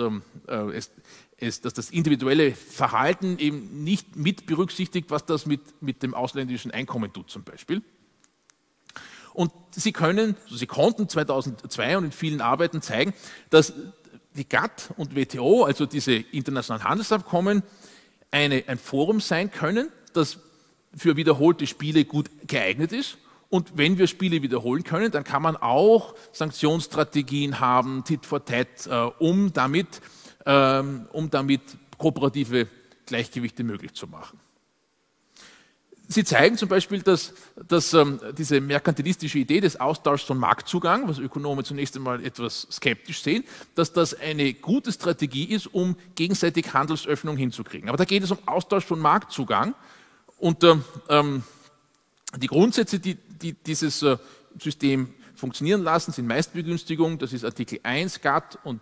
individuelle Verhalten eben nicht mit berücksichtigt, was das mit dem ausländischen Einkommen tut zum Beispiel. Und sie konnten 2002 und in vielen Arbeiten zeigen, dass die GATT und WTO, also diese internationalen Handelsabkommen, ein Forum sein können, das für wiederholte Spiele gut geeignet ist. Und wenn wir Spiele wiederholen können, dann kann man auch Sanktionsstrategien haben, Tit for Tat, um damit kooperative Gleichgewichte möglich zu machen. Sie zeigen zum Beispiel, dass diese merkantilistische Idee des Austauschs von Marktzugang, was Ökonomen zunächst einmal etwas skeptisch sehen, dass das eine gute Strategie ist, um gegenseitig Handelsöffnung hinzukriegen. Aber da geht es um Austausch von Marktzugang und die Grundsätze, die dieses System funktionieren lassen, sind Meistbegünstigung, das ist Artikel 1 GATT und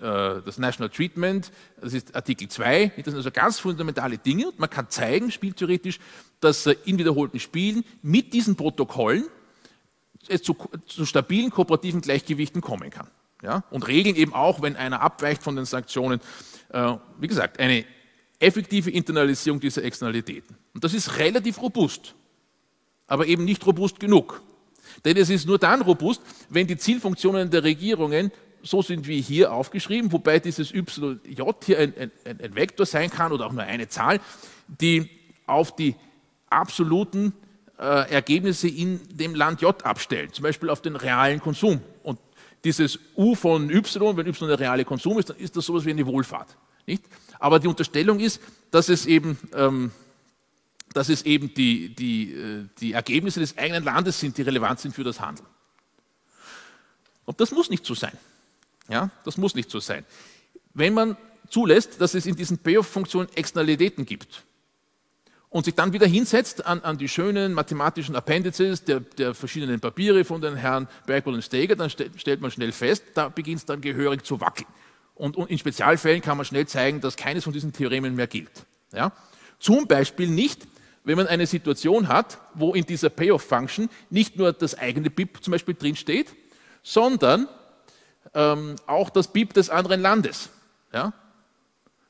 das National Treatment, das ist Artikel 2, das sind also ganz fundamentale Dinge und man kann zeigen, spieltheoretisch, dass in wiederholten Spielen mit diesen Protokollen es zu stabilen kooperativen Gleichgewichten kommen kann. Ja? Und Regeln eben auch, wenn einer abweicht von den Sanktionen, wie gesagt, eine effektive Internalisierung dieser Externalitäten. Und das ist relativ robust, aber eben nicht robust genug. Denn es ist nur dann robust, wenn die Zielfunktionen der Regierungen so sind wie hier aufgeschrieben, wobei dieses YJ hier ein Vektor sein kann oder auch nur eine Zahl, die auf die absoluten Ergebnisse in dem Land J abstellt, zum Beispiel auf den realen Konsum. Und dieses U von Y, wenn Y der reale Konsum ist, dann ist das sowas wie eine Wohlfahrt. Nicht? Aber die Unterstellung ist, dass es eben die Ergebnisse des eigenen Landes sind, die relevant sind für das Handeln. Und das muss nicht so sein. Ja, das muss nicht so sein. Wenn man zulässt, dass es in diesen Payoff-Funktionen Externalitäten gibt und sich dann wieder hinsetzt an die schönen mathematischen Appendices der verschiedenen Papiere von den Herren Bergwald und Steger, dann stellt man schnell fest, da beginnt es dann gehörig zu wackeln. Und in Spezialfällen kann man schnell zeigen, dass keines von diesen Theoremen mehr gilt. Ja? Zum Beispiel nicht, wenn man eine Situation hat, wo in dieser Payoff-Function nicht nur das eigene BIP zum Beispiel drinsteht, sondern auch das BIP des anderen Landes. Ja?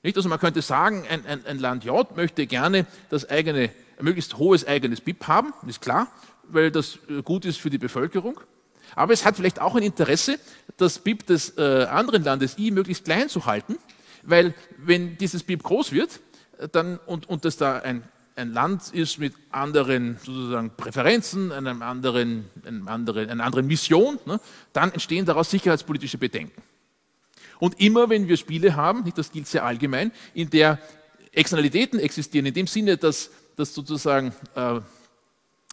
Nicht? Also man könnte sagen, ein Land J möchte gerne ein möglichst hohes eigenes BIP haben, ist klar, weil das gut ist für die Bevölkerung. Aber es hat vielleicht auch ein Interesse, das BIP des anderen Landes I möglichst klein zu halten, weil wenn dieses BIP groß wird, dann, und dass da ein Land ist mit anderen sozusagen Präferenzen, einer anderen Mission, ne, dann entstehen daraus sicherheitspolitische Bedenken. Und immer wenn wir Spiele haben, nicht, das gilt sehr allgemein, in der Externalitäten existieren, in dem Sinne, dass sozusagen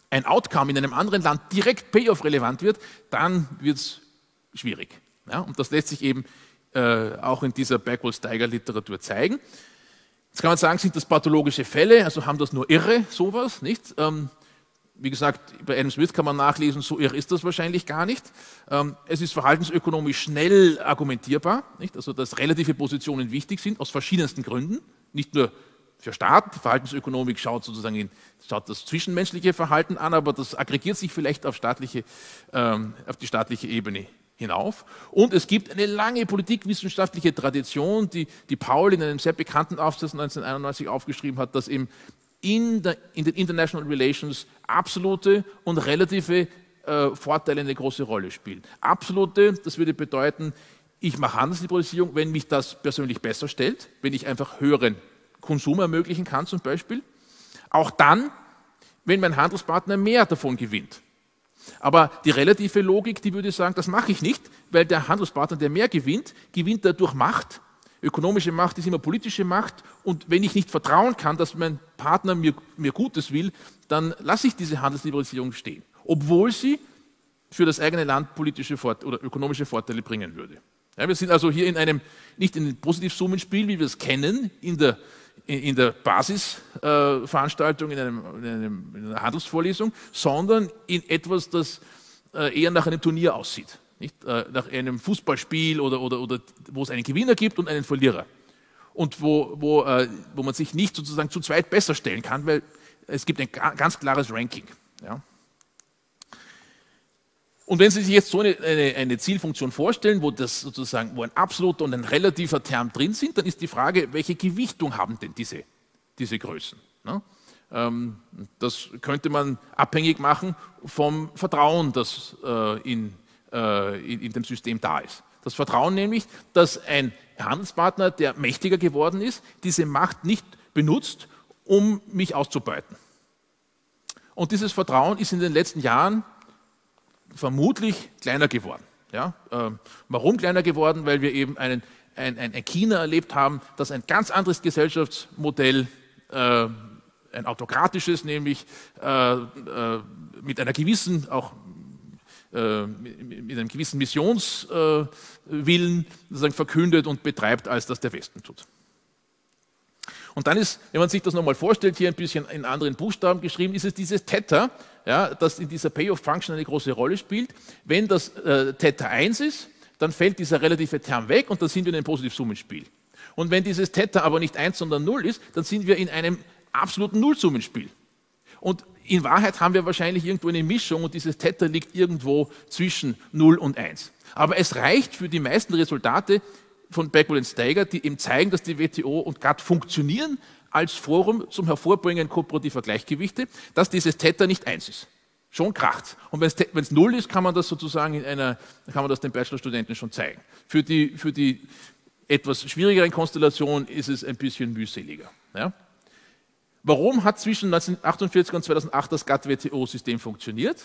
ein Outcome in einem anderen Land direkt Payoff relevant wird, dann wird es schwierig. Ja, und das lässt sich eben auch in dieser Bergwald-Steiger-Literatur zeigen. Jetzt kann man sagen, sind das pathologische Fälle, also haben das nur Irre, sowas, nicht? Wie gesagt, bei Adam Smith kann man nachlesen, so irre ist das wahrscheinlich gar nicht. Es ist verhaltensökonomisch schnell argumentierbar, nicht? Also dass relative Positionen wichtig sind, aus verschiedensten Gründen, nicht nur für Staaten. Die Verhaltensökonomik schaut das zwischenmenschliche Verhalten an, aber das aggregiert sich vielleicht auf die staatliche Ebene hinauf. Und es gibt eine lange politikwissenschaftliche Tradition, die Paul in einem sehr bekannten Aufsatz 1991 aufgeschrieben hat, dass eben in den International Relations absolute und relative Vorteile eine große Rolle spielen. Absolute, das würde bedeuten, ich mache Handelsliberalisierung, wenn mich das persönlich besser stellt, wenn ich einfach höheren Konsum ermöglichen kann zum Beispiel. Auch dann, wenn mein Handelspartner mehr davon gewinnt. Aber die relative Logik, die würde sagen, das mache ich nicht, weil der Handelspartner, der mehr gewinnt, gewinnt dadurch Macht. Ökonomische Macht ist immer politische Macht und wenn ich nicht vertrauen kann, dass mein Partner mir Gutes will, dann lasse ich diese Handelsliberalisierung stehen, obwohl sie für das eigene Land politische oder ökonomische Vorteile bringen würde. Ja, wir sind also hier nicht in einem Positivsummenspiel, wie wir es kennen, in der Basisveranstaltung, in einer Handelsvorlesung, sondern in etwas, das eher nach einem Turnier aussieht. Nicht? Nach einem Fußballspiel oder wo es einen Gewinner gibt und einen Verlierer. Und wo man sich nicht sozusagen zu zweit besser stellen kann, weil es gibt ein ganz klares Ranking. Ja? Und wenn Sie sich jetzt so eine Zielfunktion vorstellen, wo ein absoluter und ein relativer Term drin sind, dann ist die Frage, welche Gewichtung haben denn diese Größen? Ne? Das könnte man abhängig machen vom Vertrauen, das in dem System da ist. Das Vertrauen nämlich, dass ein Handelspartner, der mächtiger geworden ist, diese Macht nicht benutzt, um mich auszubeuten. Und dieses Vertrauen ist in den letzten Jahren vermutlich kleiner geworden. Ja? Warum kleiner geworden? Weil wir eben ein China erlebt haben, das ein ganz anderes Gesellschaftsmodell ein autokratisches, nämlich mit einer gewissen, auch mit einem gewissen Missionswillen sozusagen verkündet und betreibt, als das der Westen tut. Und dann ist, wenn man sich das nochmal vorstellt, hier ein bisschen in anderen Buchstaben geschrieben, ist es dieses Theta, ja, das in dieser Payoff-Function eine große Rolle spielt. Wenn das Theta 1 ist, dann fällt dieser relative Term weg und dann sind wir in einem Positivsummenspiel. Und wenn dieses Theta aber nicht 1, sondern 0 ist, dann sind wir in einem absoluten Nullsummenspiel. Und in Wahrheit haben wir wahrscheinlich irgendwo eine Mischung und dieses Theta liegt irgendwo zwischen 0 und 1. Aber es reicht für die meisten Resultate von Backwell und Steiger, die eben zeigen, dass die WTO und GATT funktionieren als Forum zum Hervorbringen kooperativer Gleichgewichte, dass dieses Theta nicht 1 ist. Schon kracht. Und wenn es 0 ist, kann man das sozusagen den Bachelorstudenten schon zeigen. Für die etwas schwierigeren Konstellationen ist es ein bisschen mühseliger. Ja? Warum hat zwischen 1948 und 2008 das GATT-WTO-System funktioniert?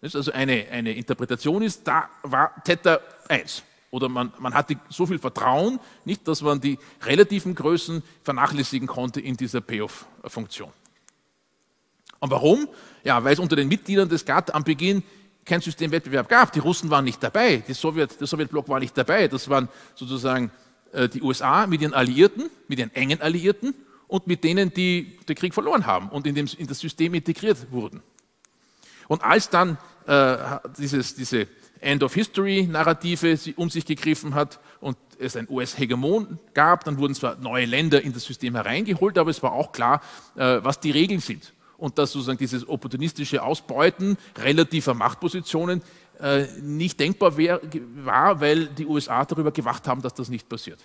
Das ist also eine Interpretation ist, da war Theta 1. Oder man hatte so viel Vertrauen, nicht, dass man die relativen Größen vernachlässigen konnte in dieser Payoff-Funktion. Und warum? Ja, weil es unter den Mitgliedern des GATT am Beginn kein Systemwettbewerb gab. Die Russen waren nicht dabei, der Sowjetblock war nicht dabei. Das waren sozusagen die USA mit ihren Alliierten, mit ihren engen Alliierten und mit denen, die den Krieg verloren haben und in das System integriert wurden. Und als dann diese End-of-History-Narrative um sich gegriffen hat und es ein US-Hegemon gab, dann wurden zwar neue Länder in das System hereingeholt, aber es war auch klar, was die Regeln sind. Und dass sozusagen dieses opportunistische Ausbeuten relativer Machtpositionen nicht denkbar war, weil die USA darüber gewacht haben, dass das nicht passiert.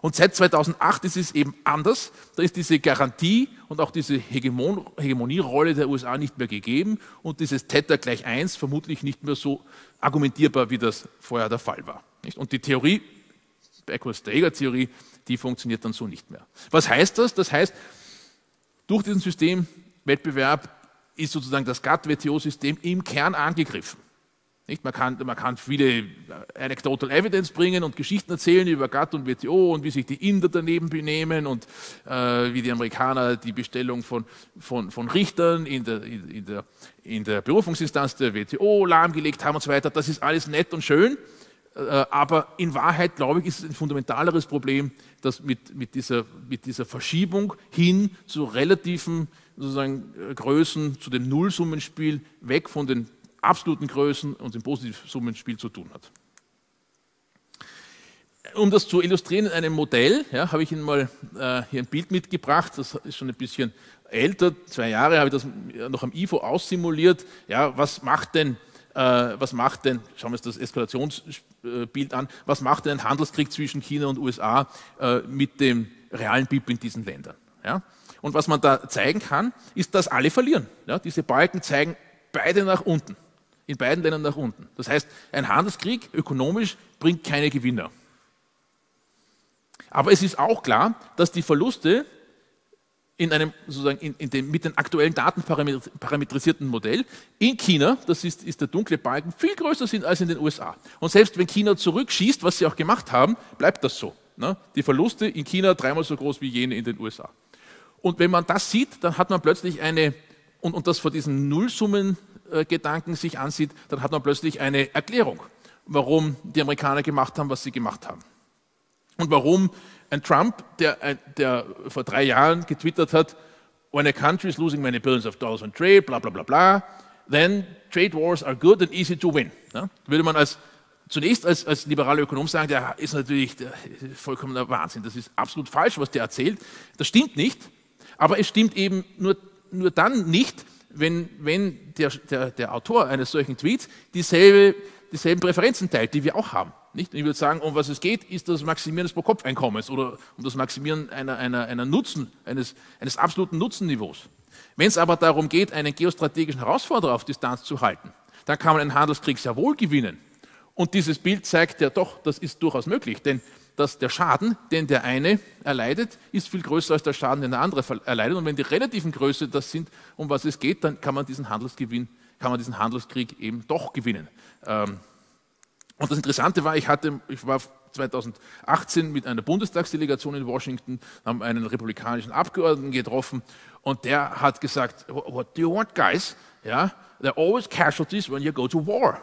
Und seit 2008 ist es eben anders. Da ist diese Garantie und auch diese Hegemonierolle der USA nicht mehr gegeben und dieses Theta gleich 1 vermutlich nicht mehr so argumentierbar, wie das vorher der Fall war. Und die Theorie, Backwell-Steiger-Theorie, die funktioniert dann so nicht mehr. Was heißt das? Das heißt, durch diesen Systemwettbewerb ist sozusagen das GATT-WTO-System im Kern angegriffen. Nicht? Man kann viele Anecdotal Evidence bringen und Geschichten erzählen über GATT und WTO und wie sich die Inder daneben benehmen und wie die Amerikaner die Bestellung von Richtern in der Berufungsinstanz der WTO lahmgelegt haben und so weiter. Das ist alles nett und schön, aber in Wahrheit, glaube ich, ist es ein fundamentaleres Problem, dass mit dieser Verschiebung hin zu relativen sozusagen, Größen, zu dem Nullsummenspiel, weg von den absoluten Größen und im Positivsummenspiel zu tun hat. Um das zu illustrieren in einem Modell, ja, habe ich Ihnen mal hier ein Bild mitgebracht, das ist schon ein bisschen älter, 2 Jahre habe ich das noch am IFO aussimuliert. Ja, was macht denn, schauen wir uns das Eskalationsbild an, was macht denn ein Handelskrieg zwischen China und USA mit dem realen BIP in diesen Ländern? Ja? Und was man da zeigen kann, ist, dass alle verlieren. Ja? Diese Balken zeigen beide nach unten. In beiden Ländern nach unten. Das heißt, ein Handelskrieg ökonomisch bringt keine Gewinner. Aber es ist auch klar, dass die Verluste mit den aktuellen Daten parametrisierten Modell in China, das ist der dunkle Balken, viel größer sind als in den USA. Und selbst wenn China zurückschießt, was sie auch gemacht haben, bleibt das so. Ne? Die Verluste in China dreimal so groß wie jene in den USA. Und wenn man das sieht, dann hat man plötzlich und das vor diesen Nullsummen-Gedanken sich ansieht, dann hat man plötzlich eine Erklärung, warum die Amerikaner gemacht haben, was sie gemacht haben. Und warum ein Trump, der vor 3 Jahren getwittert hat, when a country is losing many billions of dollars on trade, bla bla bla bla, then trade wars are good and easy to win. Ja? Würde man als liberaler Ökonom sagen, der ist natürlich vollkommener Wahnsinn, das ist absolut falsch, was der erzählt. Das stimmt nicht, aber es stimmt eben nur dann nicht, wenn der Autor eines solchen Tweets dieselben Präferenzen teilt, die wir auch haben. Nicht? Und ich würde sagen, um was es geht, ist das Maximieren des Pro-Kopf-Einkommens oder um das Maximieren eines absoluten Nutzenniveaus. Wenn es aber darum geht, einen geostrategischen Herausforderer auf Distanz zu halten, dann kann man einen Handelskrieg sehr wohl gewinnen. Und dieses Bild zeigt ja doch, das ist durchaus möglich, denn der Schaden, den der eine erleidet, ist viel größer als der Schaden, den der andere erleidet. Und wenn die relativen Größe das sind, um was es geht, dann kann man diesen Handelskrieg eben doch gewinnen. Und das Interessante war, ich war 2018 mit einer Bundestagsdelegation in Washington, haben einen republikanischen Abgeordneten getroffen und der hat gesagt, what do you want, guys? Yeah, there are always casualties when you go to war.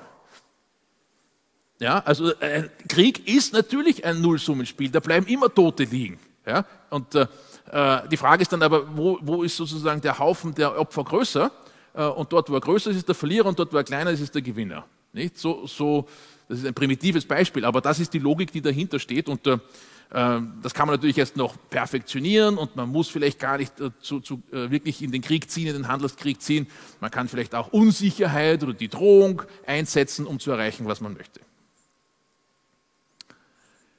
Ja, also ein Krieg ist natürlich ein Nullsummenspiel, da bleiben immer Tote liegen. Ja? Und die Frage ist dann aber, wo ist sozusagen der Haufen der Opfer größer? Und dort, wo er größer ist, ist der Verlierer und dort, wo er kleiner ist, ist der Gewinner. Nicht? Das ist ein primitives Beispiel, aber das ist die Logik, die dahinter steht. Und das kann man natürlich erst noch perfektionieren und man muss vielleicht gar nicht wirklich in den Krieg ziehen, in den Handelskrieg ziehen. Man kann vielleicht auch Unsicherheit oder die Drohung einsetzen, um zu erreichen, was man möchte.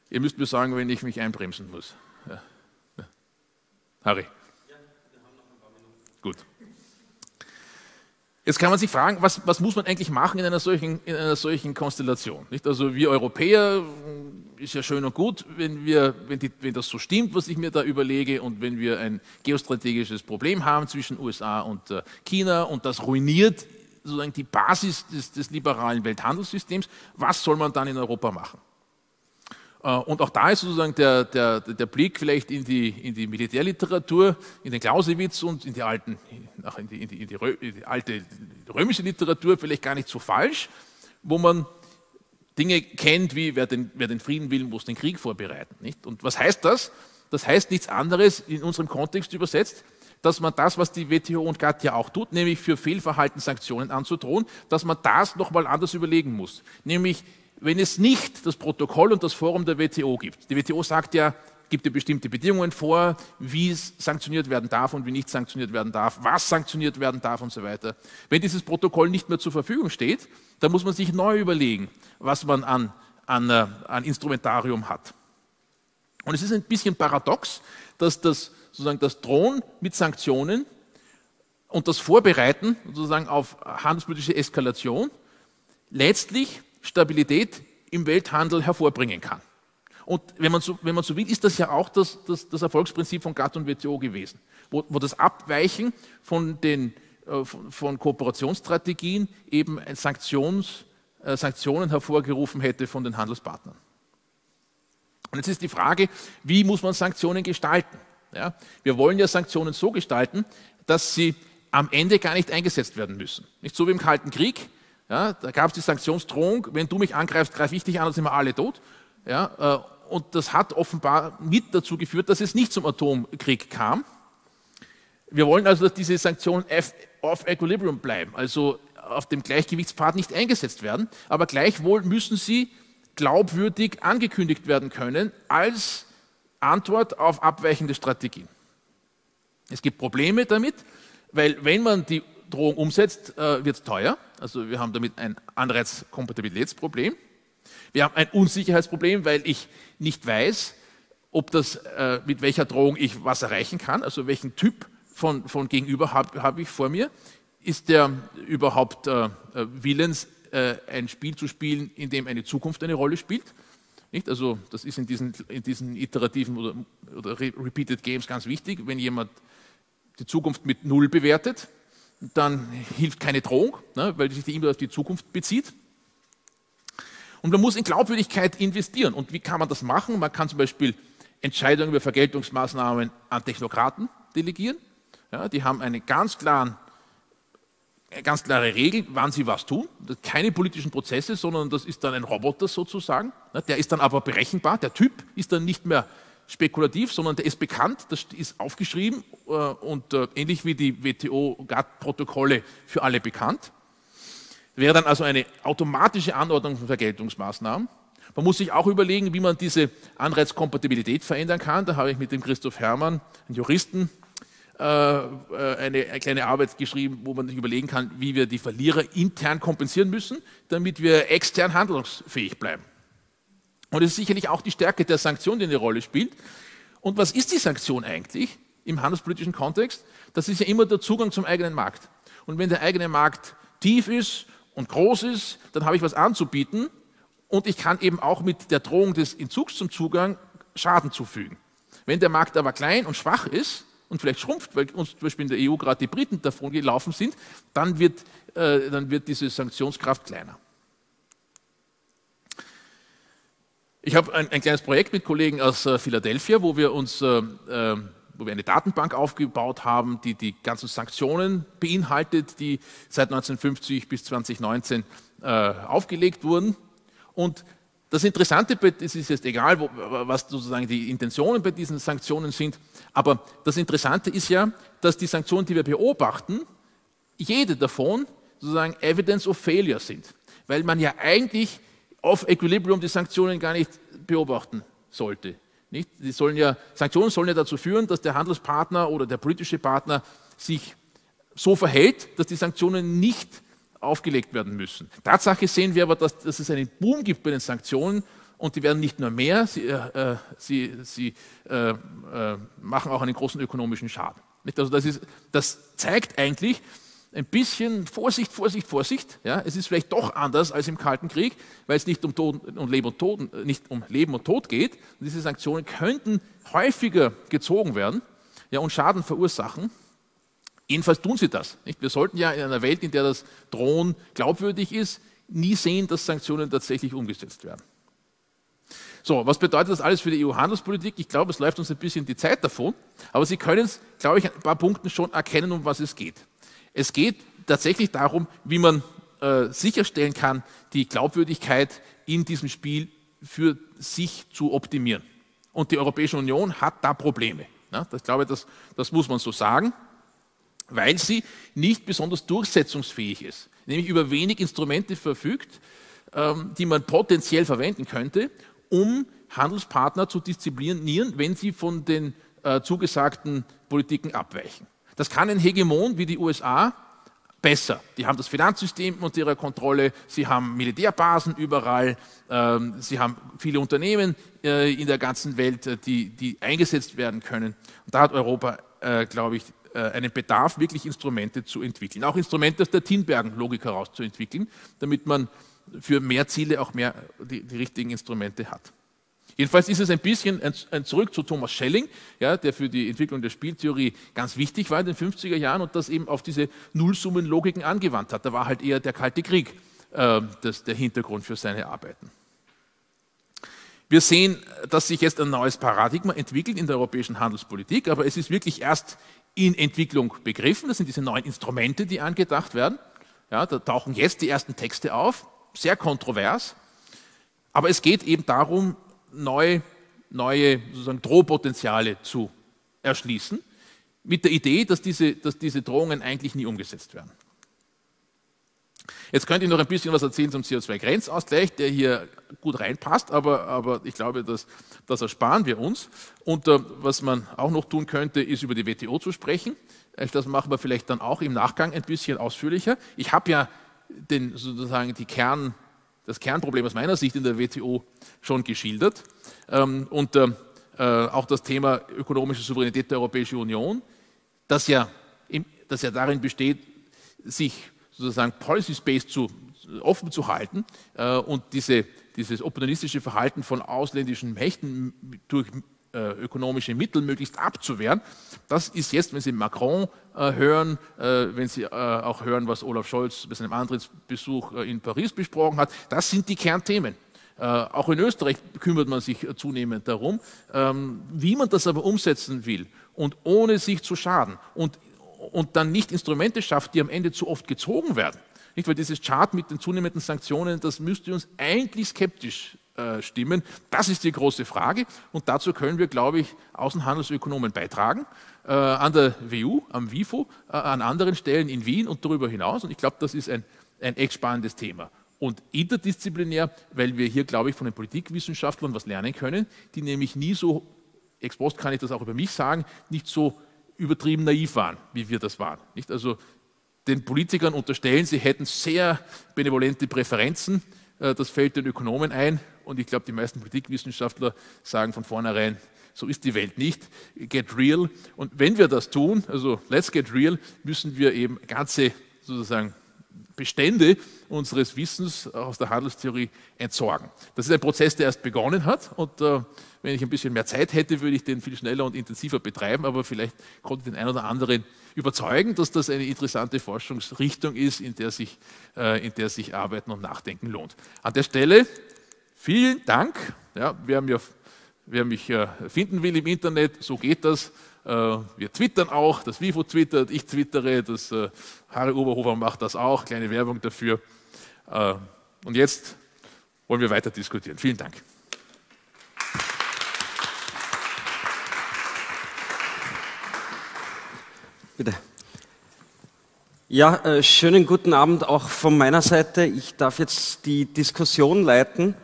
Ihr müsst mir sagen, wenn ich mich einbremsen muss. Ja. Ja. Harry? Ja, wir haben noch ein paar Minuten. Gut. Jetzt kann man sich fragen, was muss man eigentlich machen in einer solchen Konstellation? Nicht? Also wir Europäer, ist ja schön und gut, wenn das so stimmt, was ich mir da überlege, und wenn wir ein geostrategisches Problem haben zwischen USA und China und das ruiniert sozusagen die Basis des liberalen Welthandelssystems, was soll man dann in Europa machen? Und auch da ist sozusagen der Blick vielleicht in die Militärliteratur, in den Clausewitz und in die alte römische Literatur vielleicht gar nicht so falsch, wo man Dinge kennt wie, wer den Frieden will, muss den Krieg vorbereiten. Nicht? Und was heißt das? Das heißt nichts anderes, in unserem Kontext übersetzt, dass man das, was die WTO und GATT ja auch tut, nämlich für Fehlverhalten Sanktionen anzudrohen, dass man das nochmal anders überlegen muss. Nämlich, wenn es nicht das Protokoll und das Forum der WTO gibt. Die WTO sagt ja, gibt ja bestimmte Bedingungen vor, wie es sanktioniert werden darf und wie nicht sanktioniert werden darf, was sanktioniert werden darf und so weiter. Wenn dieses Protokoll nicht mehr zur Verfügung steht, dann muss man sich neu überlegen, was man an Instrumentarium hat. Und es ist ein bisschen paradox, dass das Drohen mit Sanktionen und das Vorbereiten sozusagen auf handelspolitische Eskalation letztlich Stabilität im Welthandel hervorbringen kann. Und wenn man so will, ist das ja auch das Erfolgsprinzip von GATT und WTO gewesen, wo das Abweichen von Kooperationsstrategien eben Sanktionen hervorgerufen hätte von den Handelspartnern. Und jetzt ist die Frage, wie muss man Sanktionen gestalten? Ja, wir wollen ja Sanktionen so gestalten, dass sie am Ende gar nicht eingesetzt werden müssen. Nicht so wie im Kalten Krieg. Ja, da gab es die Sanktionsdrohung, wenn du mich angreifst, greife ich dich an, dann sind wir alle tot. Ja, und das hat offenbar mit dazu geführt, dass es nicht zum Atomkrieg kam. Wir wollen also, dass diese Sanktionen off equilibrium bleiben, also auf dem Gleichgewichtspfad nicht eingesetzt werden, aber gleichwohl müssen sie glaubwürdig angekündigt werden können als Antwort auf abweichende Strategien. Es gibt Probleme damit, weil wenn man die Drohung umsetzt, wird es teuer. Also wir haben damit ein Anreizkompatibilitätsproblem. Wir haben ein Unsicherheitsproblem, weil ich nicht weiß, ob mit welcher Drohung ich was erreichen kann. Also welchen Typ von Gegenüber habe ich vor mir? Ist der überhaupt willens, ein Spiel zu spielen, in dem eine Zukunft eine Rolle spielt? Nicht? Also das ist in diesen iterativen oder repeated Games ganz wichtig. Wenn jemand die Zukunft mit 0 bewertet, dann hilft keine Drohung, ne, weil sich die immer auf die Zukunft bezieht. Und man muss in Glaubwürdigkeit investieren. Und wie kann man das machen? Man kann zum Beispiel Entscheidungen über Vergeltungsmaßnahmen an Technokraten delegieren. Ja, die haben eine ganz klare Regel, wann sie was tun. Keine politischen Prozesse, sondern das ist dann ein Roboter sozusagen. Der ist dann aber berechenbar. Der Typ ist dann nicht mehr spekulativ, sondern der ist bekannt, das ist aufgeschrieben und ähnlich wie die WTO-GATT-Protokolle für alle bekannt. Wäre dann also eine automatische Anordnung von Vergeltungsmaßnahmen. Man muss sich auch überlegen, wie man diese Anreizkompatibilität verändern kann. Da habe ich mit dem Christoph Herrmann, einem Juristen, eine kleine Arbeit geschrieben, wo man sich überlegen kann, wie wir die Verlierer intern kompensieren müssen, damit wir extern handlungsfähig bleiben. Und es ist sicherlich auch die Stärke der Sanktion, die eine Rolle spielt. Und was ist die Sanktion eigentlich im handelspolitischen Kontext? Das ist ja immer der Zugang zum eigenen Markt. Und wenn der eigene Markt tief ist und groß ist, dann habe ich was anzubieten und ich kann eben auch mit der Drohung des Entzugs zum Zugang Schaden zufügen. Wenn der Markt aber klein und schwach ist und vielleicht schrumpft, weil uns zum Beispiel in der EU gerade die Briten davon gelaufen sind, dann wird diese Sanktionskraft kleiner. Ich habe ein kleines Projekt mit Kollegen aus Philadelphia, wo wir eine Datenbank aufgebaut haben, die die ganzen Sanktionen beinhaltet, die seit 1950 bis 2019 aufgelegt wurden. Und das Interessante, es ist jetzt egal, was sozusagen die Intentionen bei diesen Sanktionen sind, aber das Interessante ist ja, dass die Sanktionen, die wir beobachten, jede davon sozusagen Evidence of Failure sind, weil man ja eigentlich auf Equilibrium die Sanktionen gar nicht beobachten sollte. Nicht? Sanktionen sollen ja dazu führen, dass der Handelspartner oder der politische Partner sich so verhält, dass die Sanktionen nicht aufgelegt werden müssen. Tatsache sehen wir aber, dass es einen Boom gibt bei den Sanktionen und die werden nicht nur mehr, sie machen auch einen großen ökonomischen Schaden. Nicht? Also das zeigt eigentlich ein bisschen Vorsicht, Vorsicht, Vorsicht. Ja? Es ist vielleicht doch anders als im Kalten Krieg, weil es nicht um Leben und Tod geht. Und diese Sanktionen könnten häufiger gezogen werden, ja, und Schaden verursachen. Jedenfalls tun sie das. Nicht? Wir sollten ja in einer Welt, in der das Drohen glaubwürdig ist, nie sehen, dass Sanktionen tatsächlich umgesetzt werden. So, was bedeutet das alles für die EU-Handelspolitik? Ich glaube, es läuft uns ein bisschen die Zeit davon, aber Sie können es, glaube ich, an ein paar Punkten schon erkennen, um was es geht. Es geht tatsächlich darum, wie man sicherstellen kann, die Glaubwürdigkeit in diesem Spiel für sich zu optimieren. Und die Europäische Union hat da Probleme. Ja, ich glaube, das muss man so sagen, weil sie nicht besonders durchsetzungsfähig ist, nämlich über wenig Instrumente verfügt, die man potenziell verwenden könnte, um Handelspartner zu disziplinieren, wenn sie von den zugesagten Politiken abweichen. Das kann ein Hegemon wie die USA besser. Die haben das Finanzsystem unter ihrer Kontrolle, sie haben Militärbasen überall, sie haben viele Unternehmen in der ganzen Welt, die eingesetzt werden können. Und da hat Europa, glaube ich, einen Bedarf, wirklich Instrumente zu entwickeln. Auch Instrumente aus der Tinbergen-Logik herauszuentwickeln, damit man für mehr Ziele auch mehr die richtigen Instrumente hat. Jedenfalls ist es ein bisschen ein Zurück zu Thomas Schelling, ja, der für die Entwicklung der Spieltheorie ganz wichtig war in den 50er Jahren und das eben auf diese Nullsummenlogiken angewandt hat. Da war halt eher der Kalte Krieg der Hintergrund für seine Arbeiten. Wir sehen, dass sich jetzt ein neues Paradigma entwickelt in der europäischen Handelspolitik, aber es ist wirklich erst in Entwicklung begriffen. Das sind diese neuen Instrumente, die angedacht werden. Ja, da tauchen jetzt die ersten Texte auf, sehr kontrovers. Aber es geht eben darum, neue sozusagen Drohpotenziale zu erschließen, mit der Idee, dass diese Drohungen eigentlich nie umgesetzt werden. Jetzt könnte ich noch ein bisschen was erzählen zum CO2-Grenzausgleich, der hier gut reinpasst, aber ich glaube, das ersparen wir uns. Und was man auch noch tun könnte, ist über die WTO zu sprechen. Das machen wir vielleicht dann auch im Nachgang ein bisschen ausführlicher. Ich habe ja sozusagen das Kernproblem aus meiner Sicht in der WTO schon geschildert. Und auch das Thema ökonomische Souveränität der Europäischen Union, das ja darin besteht, sich sozusagen Policy Space offen zu halten und dieses opportunistische Verhalten von ausländischen Mächten durch ökonomische Mittel möglichst abzuwehren. Das ist jetzt, wenn Sie Macron hören, wenn Sie auch hören, was Olaf Scholz bei seinem Antrittsbesuch in Paris besprochen hat, das sind die Kernthemen. Auch in Österreich kümmert man sich zunehmend darum, wie man das aber umsetzen will und ohne sich zu schaden und dann nicht Instrumente schafft, die am Ende zu oft gezogen werden. Nicht, weil dieses Chart mit den zunehmenden Sanktionen, das müsste uns eigentlich skeptisch stimmen. Das ist die große Frage und dazu können wir, glaube ich, Außenhandelsökonomen beitragen, an der WU, am WIFO, an anderen Stellen in Wien und darüber hinaus. Und ich glaube, das ist ein echt spannendes Thema. Und interdisziplinär, weil wir hier, glaube ich, von den Politikwissenschaftlern was lernen können, die nämlich nie so, ex post kann ich das auch über mich sagen, nicht so übertrieben naiv waren, wie wir das waren. Nicht? Also den Politikern unterstellen, sie hätten sehr benevolente Präferenzen, das fällt den Ökonomen ein und ich glaube, die meisten Politikwissenschaftler sagen von vornherein, so ist die Welt nicht, get real. Und wenn wir das tun, also let's get real, müssen wir eben ganze sozusagen Bestände unseres Wissens aus der Handelstheorie entsorgen. Das ist ein Prozess, der erst begonnen hat und wenn ich ein bisschen mehr Zeit hätte, würde ich den viel schneller und intensiver betreiben, aber vielleicht konnte ich den einen oder anderen überzeugen, dass das eine interessante Forschungsrichtung ist, in der sich Arbeiten und Nachdenken lohnt. An der Stelle Vielen Dank. Ja, wer mich finden will im Internet, so geht das. Wir twittern auch, das WIFO twittert, ich twittere, das Harry Oberhofer macht das auch, kleine Werbung dafür. Und jetzt wollen wir weiter diskutieren. Vielen Dank. Bitte. Ja, schönen guten Abend auch von meiner Seite. Ich darf jetzt die Diskussion leiten.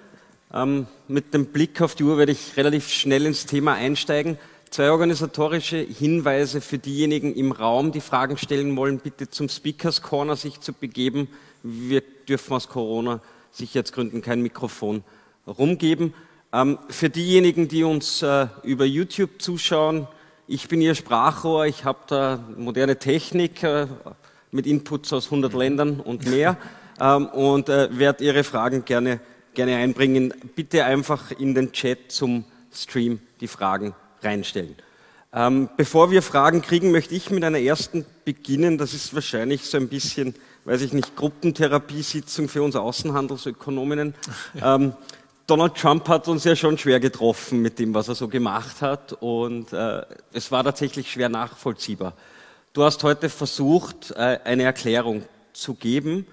Mit dem Blick auf die Uhr werde ich relativ schnell ins Thema einsteigen. Zwei organisatorische Hinweise für diejenigen im Raum, die Fragen stellen wollen, bitte zum Speakers Corner sich zu begeben. Wir dürfen aus Corona-Sicherheitsgründen kein Mikrofon rumgeben. Für diejenigen, die uns über YouTube zuschauen, ich bin Ihr Sprachrohr, ich habe da moderne Technik mit Inputs aus 100 Ländern und mehr und werde Ihre Fragen gerne einbringen. Bitte einfach in den Chat zum Stream die Fragen reinstellen. Bevor wir Fragen kriegen, möchte ich mit einer ersten beginnen. Das ist wahrscheinlich so ein bisschen, weiß ich nicht, Gruppentherapiesitzung für uns Außenhandelsökonominnen. Donald Trump hat uns ja schon schwer getroffen mit dem, was er so gemacht hat, und es war tatsächlich schwer nachvollziehbar. Du hast heute versucht, eine Erklärung zu geben.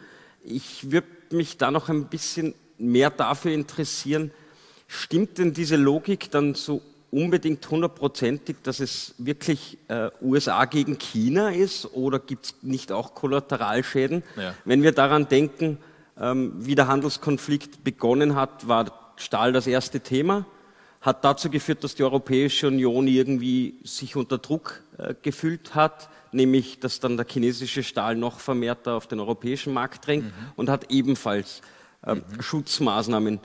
Ich würde mich da noch ein bisschen mehr dafür interessieren, stimmt denn diese Logik dann so unbedingt hundertprozentig, dass es wirklich USA gegen China ist, oder gibt es nicht auch Kollateralschäden? Ja. Wenn wir daran denken, wie der Handelskonflikt begonnen hat, war Stahl das erste Thema, hat dazu geführt, dass die Europäische Union irgendwie sich unter Druck gefühlt hat, nämlich dass dann der chinesische Stahl noch vermehrter auf den europäischen Markt drängt, und hat ebenfalls Schutzmaßnahmen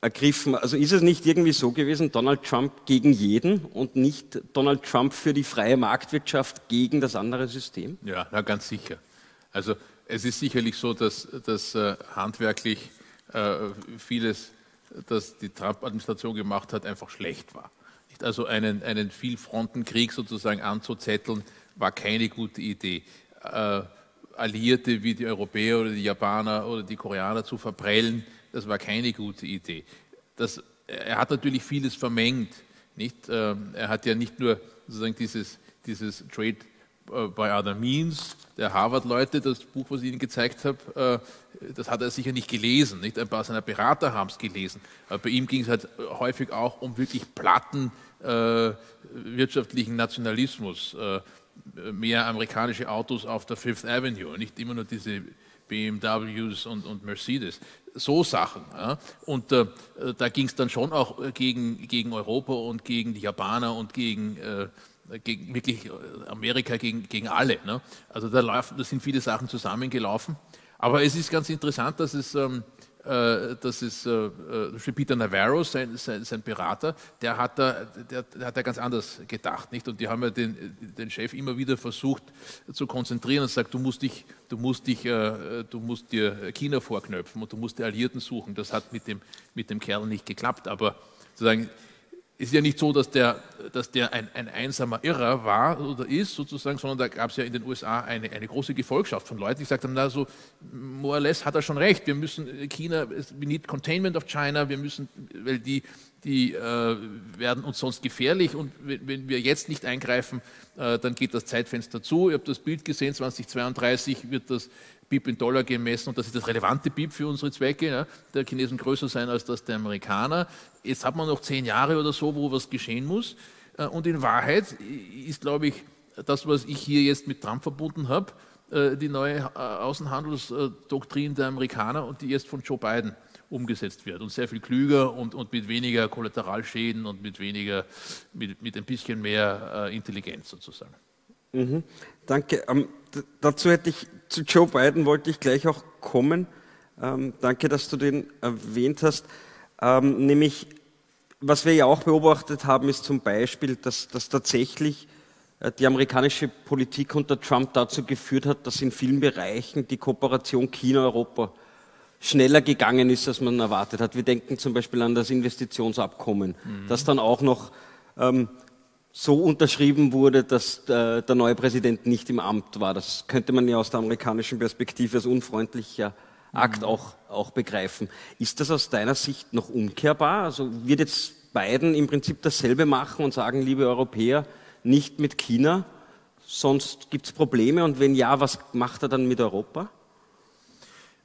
ergriffen. Also ist es nicht irgendwie so gewesen, Donald Trump gegen jeden und nicht Donald Trump für die freie Marktwirtschaft gegen das andere System? Ja, na, ganz sicher. Also es ist sicherlich so, dass handwerklich vieles, das die Trump-Administration gemacht hat, einfach schlecht war. Also einen Vielfrontenkrieg sozusagen anzuzetteln, war keine gute Idee. Alliierte wie die Europäer oder die Japaner oder die Koreaner zu verprellen, das war keine gute Idee. Er hat natürlich vieles vermengt. Nicht? Er hat ja nicht nur sozusagen dieses Trade by Other Means der Harvard-Leute, das Buch, was ich Ihnen gezeigt habe, das hat er sicher nicht gelesen. Nicht? Ein paar seiner Berater haben es gelesen. Aber bei ihm ging es halt häufig auch um wirklich platten wirtschaftlichen Nationalismus. Mehr amerikanische Autos auf der Fifth Avenue, nicht immer nur diese BMWs und Mercedes. So Sachen. Ja? Und da ging es dann schon auch gegen Europa und gegen die Japaner und gegen wirklich Amerika, gegen alle. Ne? Also da sind viele Sachen zusammengelaufen. Aber es ist ganz interessant, dass Peter Navarro, sein Berater, der hat da ganz anders gedacht. Nicht? Und die haben ja den Chef immer wieder versucht zu konzentrieren und sagt, du musst dir China vorknöpfen und du musst die Alliierten suchen. Das hat mit dem Kerl nicht geklappt. Aber sozusagen, es ist ja nicht so, dass der ein einsamer Irrer war oder ist, sozusagen, sondern da gab es ja in den USA eine große Gefolgschaft von Leuten, die gesagt haben, na so, more or less hat er schon recht, wir müssen China, we need containment of China, wir müssen, weil die werden uns sonst gefährlich, und wenn wir jetzt nicht eingreifen, dann geht das Zeitfenster zu. Ihr habt das Bild gesehen, 2032 wird das BIP in Dollar gemessen, und das ist das relevante BIP für unsere Zwecke, ja? Der Chinesen größer sein als das der Amerikaner. Jetzt hat man noch 10 Jahre oder so, wo was geschehen muss, und in Wahrheit ist, glaube ich, das, was ich hier jetzt mit Trump verbunden habe, die neue Außenhandelsdoktrin der Amerikaner, und die jetzt von Joe Biden umgesetzt wird, und sehr viel klüger und mit weniger Kollateralschäden und mit ein bisschen mehr Intelligenz sozusagen. Danke. Dazu hätte ich, zu Joe Biden wollte ich gleich auch kommen. Danke, dass du den erwähnt hast. Nämlich, was wir ja auch beobachtet haben, ist zum Beispiel, dass tatsächlich die amerikanische Politik unter Trump dazu geführt hat, dass in vielen Bereichen die Kooperation China-Europa schneller gegangen ist, als man erwartet hat. Wir denken zum Beispiel an das Investitionsabkommen, das dann auch noch so unterschrieben wurde, dass der neue Präsident nicht im Amt war. Das könnte man ja aus der amerikanischen Perspektive als unfreundlich Akt auch begreifen. Ist das aus deiner Sicht noch umkehrbar? Also wird jetzt Biden im Prinzip dasselbe machen und sagen, liebe Europäer, nicht mit China, sonst gibt es Probleme, und wenn ja, was macht er dann mit Europa?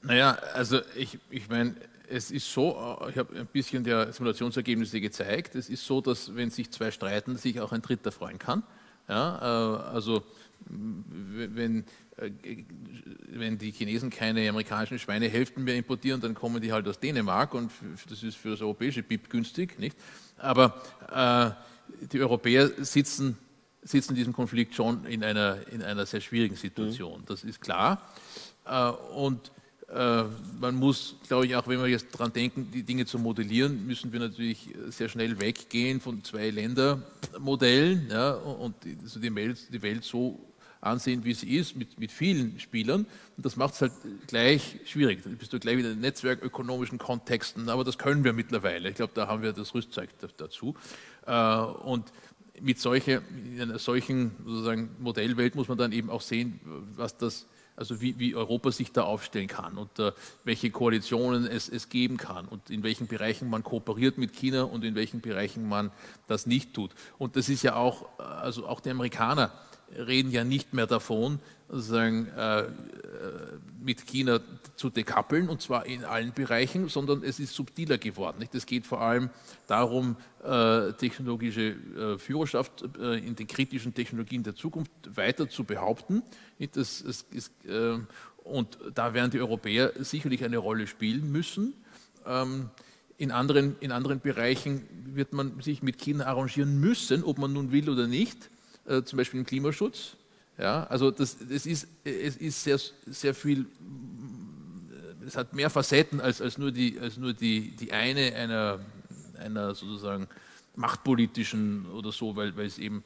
Naja, also ich meine, es ist so, ich habe ein bisschen der Simulationsergebnisse gezeigt, es ist so, dass wenn sich zwei streiten, sich auch ein Dritter freuen kann. Ja, also wenn die Chinesen keine amerikanischen Schweinehälften mehr importieren, dann kommen die halt aus Dänemark, und das ist für das europäische BIP günstig, nicht? Aber die Europäer sitzen in diesem Konflikt schon in einer sehr schwierigen Situation, das ist klar. Und man muss, glaube ich, auch wenn wir jetzt daran denken, die Dinge zu modellieren, müssen wir natürlich sehr schnell weggehen von Zwei-Länder-Modellen, ja, und die Welt so ansehen, wie sie ist, mit vielen Spielern. Und das macht es halt gleich schwierig. Dann bist du gleich wieder in netzwerkökonomischen Kontexten, aber das können wir mittlerweile. Ich glaube, da haben wir das Rüstzeug dazu. Und in einer solchen sozusagen Modellwelt muss man dann eben auch sehen, was das, also wie Europa sich da aufstellen kann und welche Koalitionen es geben kann und in welchen Bereichen man kooperiert mit China und in welchen Bereichen man das nicht tut. Und das ist ja auch, also auch die Amerikaner reden ja nicht mehr davon, sozusagen mit China zu dekappeln, und zwar in allen Bereichen, sondern es ist subtiler geworden, nicht? Es geht vor allem darum, technologische Führerschaft in den kritischen Technologien der Zukunft weiter zu behaupten, nicht? Und da werden die Europäer sicherlich eine Rolle spielen müssen. In anderen Bereichen wird man sich mit China arrangieren müssen, ob man nun will oder nicht, zum Beispiel im Klimaschutz. Ja, also es ist sehr, sehr viel, es hat mehr Facetten als nur die einer sozusagen machtpolitischen oder so, weil es eben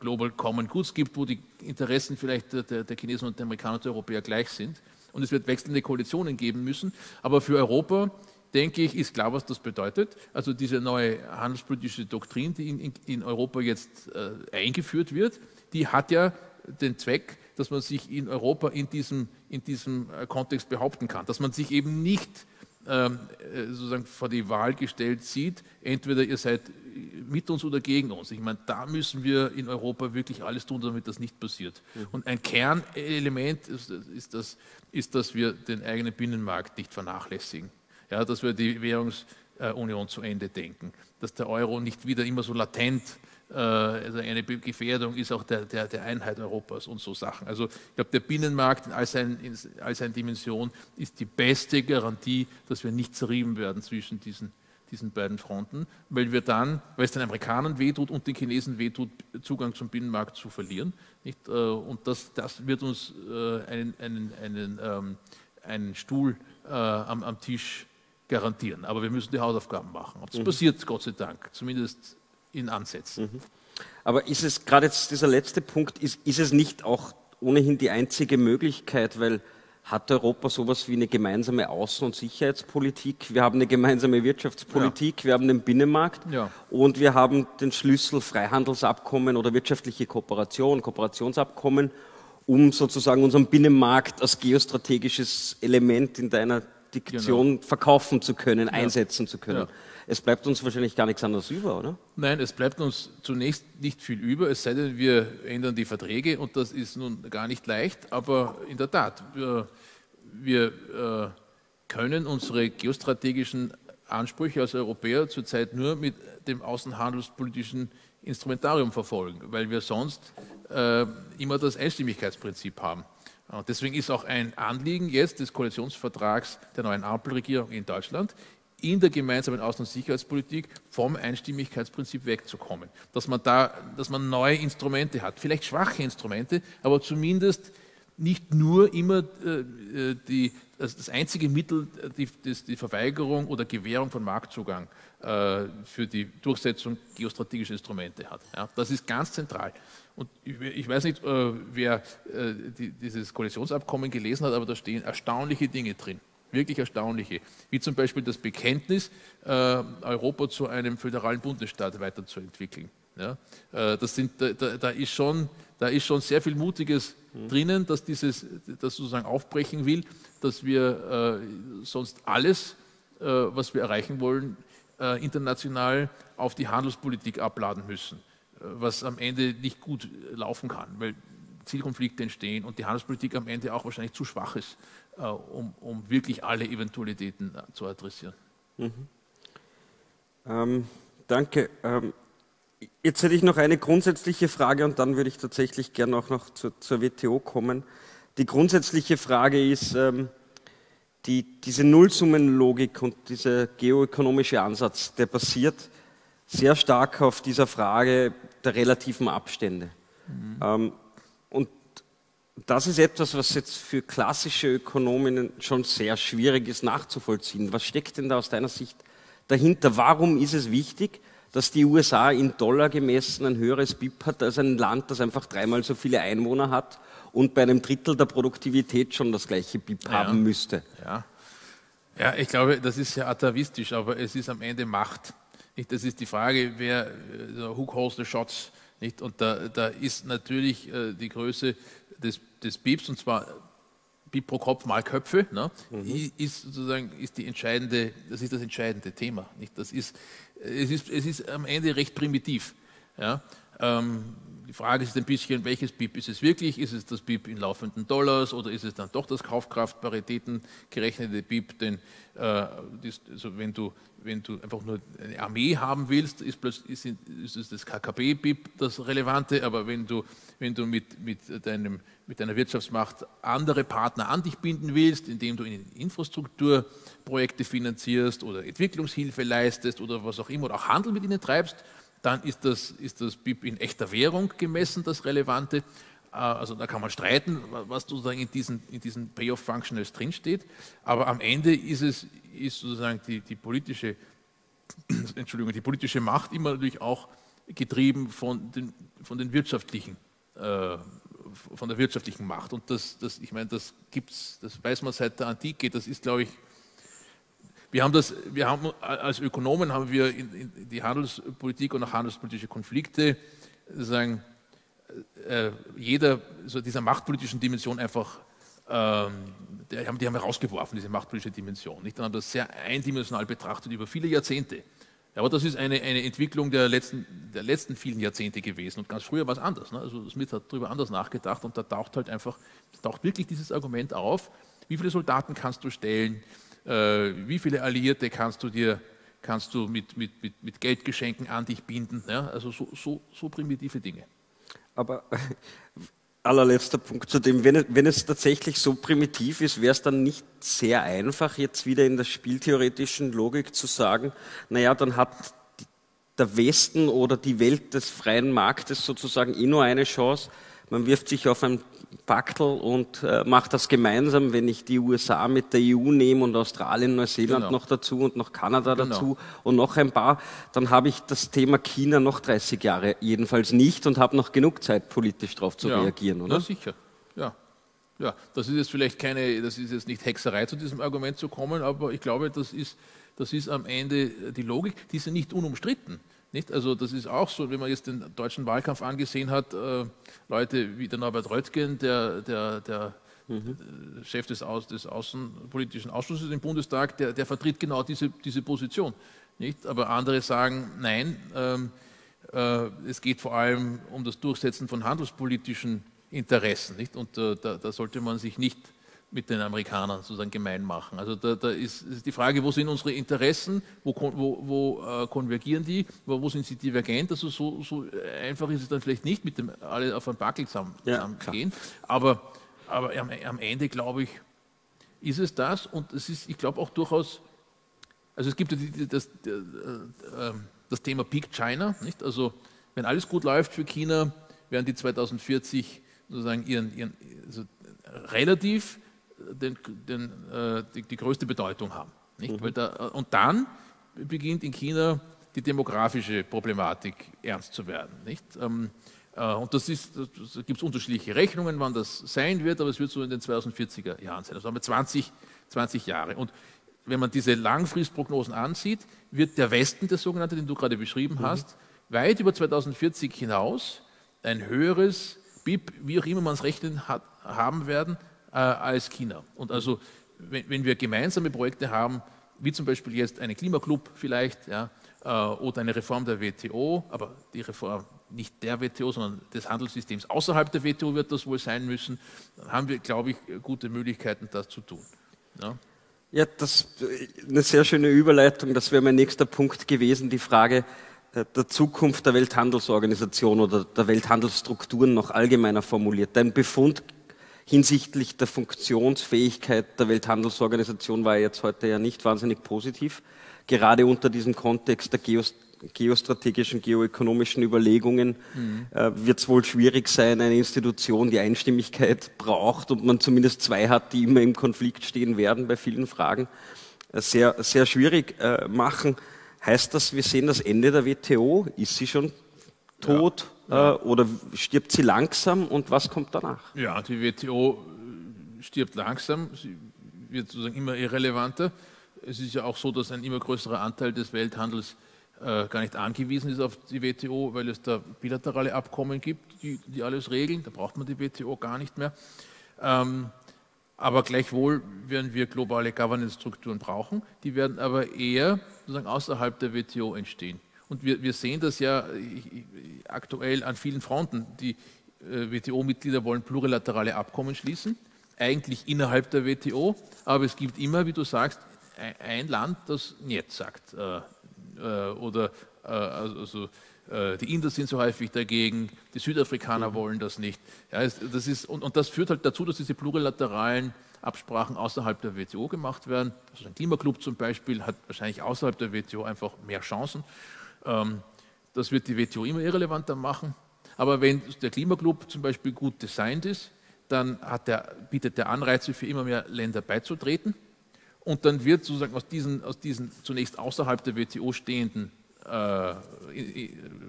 Global Common Goods gibt, wo die Interessen vielleicht der Chinesen und der Amerikaner und der Europäer gleich sind. Und es wird wechselnde Koalitionen geben müssen. Aber für Europa, denke ich, ist klar, was das bedeutet. Also diese neue handelspolitische Doktrin, die in Europa jetzt eingeführt wird, die hat ja den Zweck, dass man sich in Europa in diesem Kontext behaupten kann, dass man sich eben nicht sozusagen vor die Wahl gestellt sieht, entweder ihr seid mit uns oder gegen uns. Ich meine, da müssen wir in Europa wirklich alles tun, damit das nicht passiert. Und ein Kernelement ist, dass wir den eigenen Binnenmarkt nicht vernachlässigen. Ja, dass wir die Währungsunion zu Ende denken, dass der Euro nicht wieder immer so latent also eine Gefährdung ist, auch der Einheit Europas und so Sachen. Also ich glaube, der Binnenmarkt in all seinen Dimensionen ist die beste Garantie, dass wir nicht zerrieben werden zwischen diesen beiden Fronten, weil es den Amerikanern wehtut und den Chinesen wehtut, Zugang zum Binnenmarkt zu verlieren, nicht? Und das wird uns einen Stuhl am Tisch garantieren. Aber wir müssen die Hausaufgaben machen. Das passiert, Gott sei Dank, zumindest in Ansätzen. Aber ist es gerade jetzt dieser letzte Punkt, ist es nicht auch ohnehin die einzige Möglichkeit, weil hat Europa sowas wie eine gemeinsame Außen- und Sicherheitspolitik, wir haben eine gemeinsame Wirtschaftspolitik, ja, wir haben den Binnenmarkt, ja, und wir haben den Schlüssel Freihandelsabkommen oder wirtschaftliche Kooperation, Kooperationsabkommen, um sozusagen unseren Binnenmarkt als geostrategisches Element in deiner Diktion, genau, verkaufen zu können, ja, einsetzen zu können. Ja. Es bleibt uns wahrscheinlich gar nichts anderes über, oder? Nein, es bleibt uns zunächst nicht viel über, es sei denn, wir ändern die Verträge, und das ist nun gar nicht leicht, aber in der Tat, wir können unsere geostrategischen Ansprüche als Europäer zurzeit nur mit dem außenhandelspolitischen Instrumentarium verfolgen, weil wir sonst immer das Einstimmigkeitsprinzip haben. Und deswegen ist auch ein Anliegen jetzt des Koalitionsvertrags der neuen Ampelregierung in Deutschland, in der gemeinsamen Außen- und Sicherheitspolitik vom Einstimmigkeitsprinzip wegzukommen. Dass man neue Instrumente hat, vielleicht schwache Instrumente, aber zumindest nicht nur immer das einzige Mittel, die Verweigerung oder Gewährung von Marktzugang für die Durchsetzung geostrategischer Instrumente hat. Ja, das ist ganz zentral. Und ich weiß nicht, wer dieses Koalitionsabkommen gelesen hat, aber da stehen erstaunliche Dinge drin, wirklich erstaunliche, wie zum Beispiel das Bekenntnis, Europa zu einem föderalen Bundesstaat weiterzuentwickeln. Ja? Da ist schon sehr viel Mutiges drinnen, dass das sozusagen aufbrechen will, dass wir sonst alles, was wir erreichen wollen, international auf die Handelspolitik abladen müssen, was am Ende nicht gut laufen kann, weil Zielkonflikte entstehen und die Handelspolitik am Ende auch wahrscheinlich zu schwach ist, um wirklich alle Eventualitäten zu adressieren. Mhm. Danke. Jetzt hätte ich noch eine grundsätzliche Frage und dann würde ich tatsächlich gerne auch noch zur WTO kommen. Die grundsätzliche Frage ist, diese Nullsummenlogik und dieser geoökonomische Ansatz, der basiert sehr stark auf dieser Frage der relativen Abstände. Mhm. Und das ist etwas, was jetzt für klassische Ökonominnen schon sehr schwierig ist nachzuvollziehen. Was steckt denn da aus deiner Sicht dahinter? Warum ist es wichtig, dass die USA in Dollar gemessen ein höheres BIP hat als ein Land, das einfach dreimal so viele Einwohner hat und bei einem Drittel der Produktivität schon das gleiche BIP haben müsste? Ja, ich glaube, das ist sehr atavistisch, aber es ist am Ende Macht. Nicht? Das ist die Frage, wer, who calls the shots? Nicht? Und da ist natürlich die Größe des BIPs, und zwar BIP pro Kopf mal Köpfe, ne? Mhm. Das ist das entscheidende Thema. Nicht? Es ist am Ende recht primitiv. Ja? Die Frage ist ein bisschen, welches BIP ist es wirklich? Ist es das BIP in laufenden Dollars oder ist es dann doch das Kaufkraftparitäten gerechnete BIP? Denn also wenn du einfach nur eine Armee haben willst, ist das KKB-BIP das Relevante, aber wenn du mit deiner Wirtschaftsmacht andere Partner an dich binden willst, indem du in Infrastrukturprojekte finanzierst oder Entwicklungshilfe leistest oder was auch immer, oder auch Handel mit ihnen treibst, dann ist das BIP in echter Währung gemessen das Relevante. Also da kann man streiten, was sozusagen in diesen Payoff-Functionals drinsteht. Aber am Ende ist sozusagen die politische Macht immer natürlich auch getrieben von der wirtschaftlichen Macht. Und das gibt's, das weiß man seit der Antike. Das ist, glaube ich, als Ökonomen haben wir in die Handelspolitik und auch handelspolitische Konflikte sozusagen dieser machtpolitischen Dimension einfach, die haben herausgeworfen, diese machtpolitische Dimension. Nicht? Dann haben das sehr eindimensional betrachtet über viele Jahrzehnte. Aber das ist eine Entwicklung der letzten vielen Jahrzehnte gewesen. Und ganz früher war es anders. Ne? Also Smith hat darüber anders nachgedacht und da taucht wirklich dieses Argument auf, wie viele Soldaten kannst du stellen, wie viele Alliierte kannst du mit Geldgeschenken an dich binden. Ja? Also so primitive Dinge. Aber allerletzter Punkt zu dem, wenn es tatsächlich so primitiv ist, wäre es dann nicht sehr einfach, jetzt wieder in der spieltheoretischen Logik zu sagen, naja, dann hat der Westen oder die Welt des freien Marktes sozusagen nur eine Chance. Man wirft sich auf ein Packerl und macht das gemeinsam, wenn ich die USA mit der EU nehme und Australien, Neuseeland noch dazu und noch Kanada dazu und noch ein paar, dann habe ich das Thema China noch 30 Jahre jedenfalls nicht und habe noch genug Zeit, politisch darauf zu reagieren, oder? Ja, sicher. Ja. Das ist jetzt nicht Hexerei, zu diesem Argument zu kommen, aber ich glaube, das ist am Ende die Logik, die ist ja nicht unumstritten. Nicht? Also das ist auch so, wenn man jetzt den deutschen Wahlkampf angesehen hat, Leute wie der Norbert Röttgen, der Chef des Außenpolitischen Ausschusses im Bundestag, der vertritt genau diese Position. Nicht? Aber andere sagen, nein, es geht vor allem um das Durchsetzen von handelspolitischen Interessen. Nicht? Und da sollte man sich nicht mit den Amerikanern sozusagen gemein machen. Also da ist die Frage, wo sind unsere Interessen, wo konvergieren die, wo sind sie divergent? Also so einfach ist es dann vielleicht nicht, mit dem alle auf einen Packerl zusammengehen. Aber am Ende, glaube ich, ist es das. Und es ist, ich glaube, auch durchaus, also es gibt ja das Thema Big China. Nicht? Also wenn alles gut läuft für China, werden die 2040 sozusagen also relativ die größte Bedeutung haben. Nicht? Weil und dann beginnt in China die demografische Problematik ernst zu werden. Nicht? Und da gibt es unterschiedliche Rechnungen, wann das sein wird, aber es wird so in den 2040er Jahren sein. Also haben wir 20 Jahre. Und wenn man diese Langfristprognosen ansieht, wird der Westen, der sogenannte, den du gerade beschrieben hast, weit über 2040 hinaus ein höheres BIP, wie auch immer man es rechnen hat, haben werden, als China. Und also, wenn wir gemeinsame Projekte haben, wie zum Beispiel jetzt einen Klimaclub vielleicht, ja, oder eine Reform der WTO, aber die Reform nicht der WTO, sondern des Handelssystems außerhalb der WTO wird das wohl sein müssen, dann haben wir, glaube ich, gute Möglichkeiten, das zu tun. Ja? Ja, das ist eine sehr schöne Überleitung. Das wäre mein nächster Punkt gewesen, die Frage der Zukunft der Welthandelsorganisation oder der Welthandelsstrukturen noch allgemeiner formuliert. Dein Befund hinsichtlich der Funktionsfähigkeit der Welthandelsorganisation war jetzt heute ja nicht wahnsinnig positiv, gerade unter diesem Kontext der geostrategischen, geoökonomischen Überlegungen wird es wohl schwierig sein, eine Institution, die Einstimmigkeit braucht und man zumindest zwei hat, die immer im Konflikt stehen werden bei vielen Fragen, sehr, sehr schwierig machen. Heißt das, wir sehen das Ende der WTO? Ist sie schon tot oder stirbt sie langsam und was kommt danach? Ja, die WTO stirbt langsam, sie wird sozusagen immer irrelevanter. Es ist ja auch so, dass ein immer größerer Anteil des Welthandels gar nicht angewiesen ist auf die WTO, weil es da bilaterale Abkommen gibt, die alles regeln. Da braucht man die WTO gar nicht mehr. Aber gleichwohl werden wir globale Governance-Strukturen brauchen. Die werden aber eher sozusagen außerhalb der WTO entstehen. Und wir sehen das ja aktuell an vielen Fronten. Die WTO-Mitglieder wollen plurilaterale Abkommen schließen, eigentlich innerhalb der WTO. Aber es gibt immer, wie du sagst, ein Land, das nicht sagt, oder also, die Inder sind so häufig dagegen, die Südafrikaner wollen das nicht. Ja, das ist, und das führt halt dazu, dass diese plurilateralen Absprachen außerhalb der WTO gemacht werden. Also ein Klimaclub zum Beispiel hat wahrscheinlich außerhalb der WTO einfach mehr Chancen. Das wird die WTO immer irrelevanter machen. Aber wenn der Klimaclub zum Beispiel gut designt ist, dann bietet der Anreize für immer mehr Länder beizutreten. Und dann wird sozusagen aus diesen zunächst außerhalb der WTO stehenden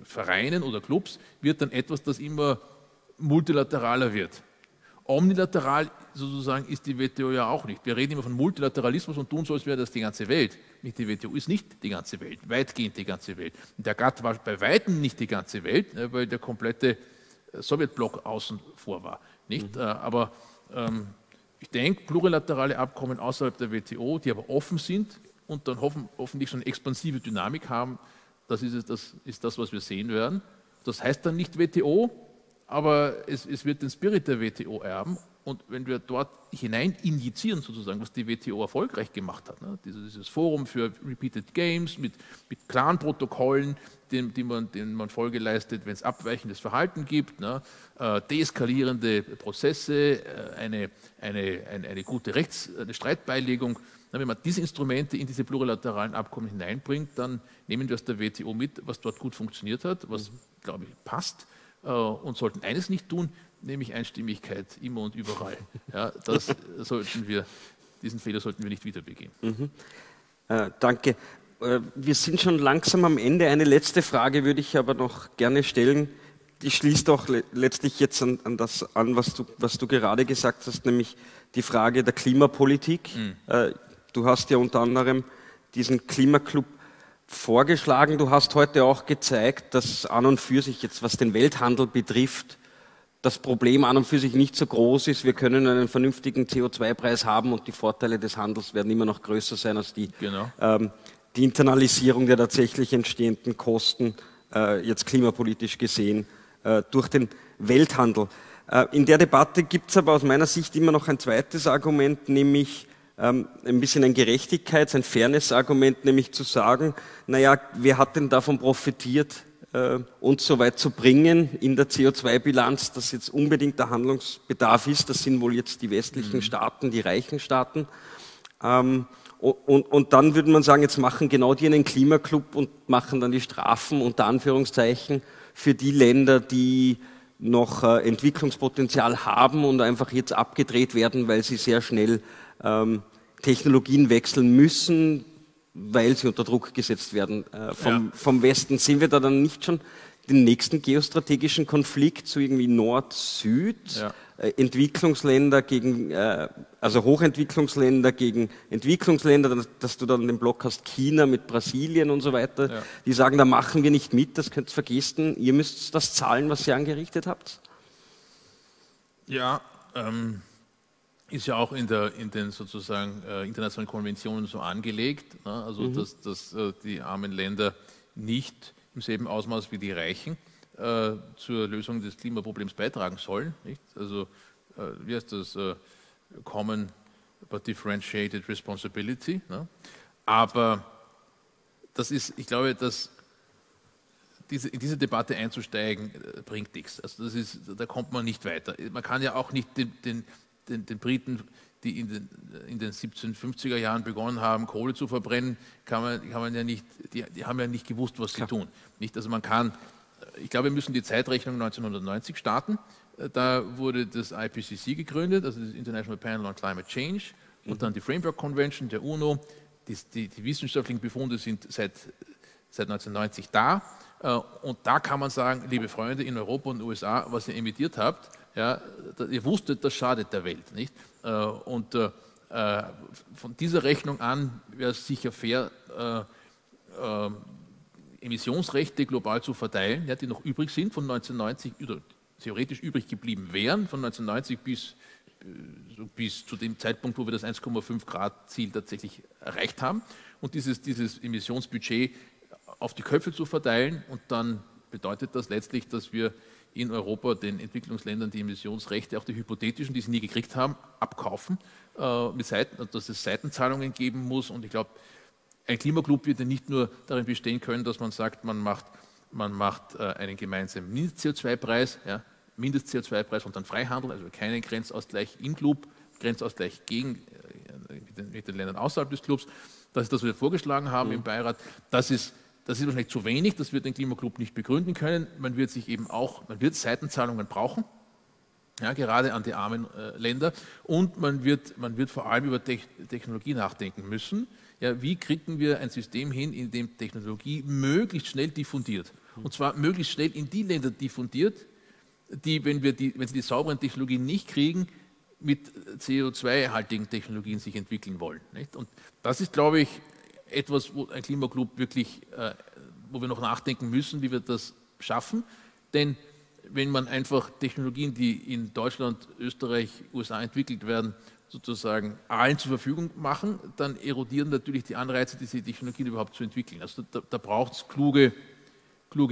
Vereinen oder Clubs, wird dann etwas, das immer multilateraler wird. Omnilateral sozusagen ist die WTO ja auch nicht. Wir reden immer von Multilateralismus und tun so, als wäre das die ganze Welt. Nicht die WTO ist nicht die ganze Welt, weitgehend die ganze Welt. Und der GATT war bei Weitem nicht die ganze Welt, weil der komplette Sowjetblock außen vor war. Nicht? Aber ich denke, plurilaterale Abkommen außerhalb der WTO, die aber offen sind und dann hoffentlich so eine expansive Dynamik haben, das ist das, was wir sehen werden. Das heißt dann nicht WTO, aber es wird den Spirit der WTO erben. Und wenn wir dort hinein injizieren, sozusagen, was die WTO erfolgreich gemacht hat, ne? Dieses Forum für Repeated Games mit klaren Protokollen, denen man Folge leistet, wenn es abweichendes Verhalten gibt, ne? Deeskalierende Prozesse, eine gute Streitbeilegung. Na, wenn man diese Instrumente in diese plurilateralen Abkommen hineinbringt, dann nehmen wir aus der WTO mit, was dort gut funktioniert hat, was, glaube ich, passt, und sollten eines nicht tun, nämlich Einstimmigkeit immer und überall. Ja, diesen Fehler sollten wir nicht wieder begehen. Danke. Wir sind schon langsam am Ende. Eine letzte Frage würde ich aber noch gerne stellen. Die schließt auch letztlich jetzt an das an, was du gerade gesagt hast, nämlich die Frage der Klimapolitik. Du hast ja unter anderem diesen Klimaclub vorgeschlagen. Du hast heute auch gezeigt, dass an und für sich jetzt, was den Welthandel betrifft, das Problem an und für sich nicht so groß ist. Wir können einen vernünftigen CO2-Preis haben und die Vorteile des Handels werden immer noch größer sein als die Internalisierung der tatsächlich entstehenden Kosten, jetzt klimapolitisch gesehen, durch den Welthandel. In der Debatte gibt es aber aus meiner Sicht immer noch ein zweites Argument, nämlich ein bisschen ein Gerechtigkeits-, ein Fairness-Argument, nämlich zu sagen, naja, wer hat denn davon profitiert, uns so weit zu bringen in der CO2-Bilanz, dass jetzt unbedingt der Handlungsbedarf ist. Das sind wohl jetzt die westlichen Staaten, die reichen Staaten. Und dann würde man sagen, jetzt machen genau die einen Klimaclub und machen dann die Strafen unter Anführungszeichen für die Länder, die noch Entwicklungspotenzial haben und einfach jetzt abgedreht werden, weil sie sehr schnell Technologien wechseln müssen, weil sie unter Druck gesetzt werden vom Westen. Sehen wir da dann nicht schon den nächsten geostrategischen Konflikt zu irgendwie Nord-Süd, ja. Entwicklungsländer gegen, also Hochentwicklungsländer gegen Entwicklungsländer, dass du dann den Block hast, China mit Brasilien und so weiter, ja. Die sagen, da machen wir nicht mit, das könnt ihr vergessen, ihr müsst das zahlen, was ihr angerichtet habt? Ja, ist ja auch in den sozusagen internationalen Konventionen so angelegt, ne? Also dass die armen Länder nicht im selben Ausmaß wie die Reichen zur Lösung des Klimaproblems beitragen sollen. Nicht? Also, wie heißt das? Common but differentiated responsibility. Ne? Aber das ist, ich glaube, dass in diese Debatte einzusteigen, bringt nichts. Also das ist, da kommt man nicht weiter. Man kann ja auch nicht den Briten, die in den 1750er Jahren begonnen haben, Kohle zu verbrennen, kann man ja nicht, die haben ja nicht gewusst, was sie tun. Nicht? Also man kann, ich glaube, wir müssen die Zeitrechnung 1990 starten. Da wurde das IPCC gegründet, also das International Panel on Climate Change, und dann die Framework Convention der UNO. Die wissenschaftlichen Befunde sind seit 1990 da. Und da kann man sagen, liebe Freunde in Europa und USA, was ihr emittiert habt, ja, ihr wusstet, das schadet der Welt, nicht? Und von dieser Rechnung an wäre es sicher fair, Emissionsrechte global zu verteilen, ja, die noch übrig sind von 1990, oder theoretisch übrig geblieben wären, von 1990 bis zu dem Zeitpunkt, wo wir das 1,5 Grad Ziel tatsächlich erreicht haben, und dieses Emissionsbudget auf die Köpfe zu verteilen, und dann bedeutet das letztlich, dass wir in Europa den Entwicklungsländern die Emissionsrechte, auch die hypothetischen, die sie nie gekriegt haben, abkaufen, dass es Seitenzahlungen geben muss. Und ich glaube, ein Klimaclub wird ja nicht nur darin bestehen können, dass man sagt, man macht einen gemeinsamen Mindest-CO2-Preis, ja, Mindest-CO2-Preis und dann Freihandel, also keinen Grenzausgleich im Club, Grenzausgleich gegen, mit den Ländern außerhalb des Clubs. Das ist das, was wir vorgeschlagen haben im Beirat. Das ist wahrscheinlich zu wenig, das wird den Klimaclub nicht begründen können. Man wird Seitenzahlungen brauchen, ja, gerade an die armen Länder. Und man wird vor allem über Technologie nachdenken müssen. Ja, wie kriegen wir ein System hin, in dem Technologie möglichst schnell diffundiert? Und zwar möglichst schnell in die Länder diffundiert, die, wenn sie die sauberen Technologien nicht kriegen, mit CO2-haltigen Technologien sich entwickeln wollen. Nicht? Und das ist, glaube ich, etwas, wo ein Klimaclub wirklich, wo wir noch nachdenken müssen, wie wir das schaffen. Denn wenn man einfach Technologien, die in Deutschland, Österreich, USA entwickelt werden, sozusagen allen zur Verfügung machen, dann erodieren natürlich die Anreize, diese Technologien überhaupt zu entwickeln. Also da braucht es kluge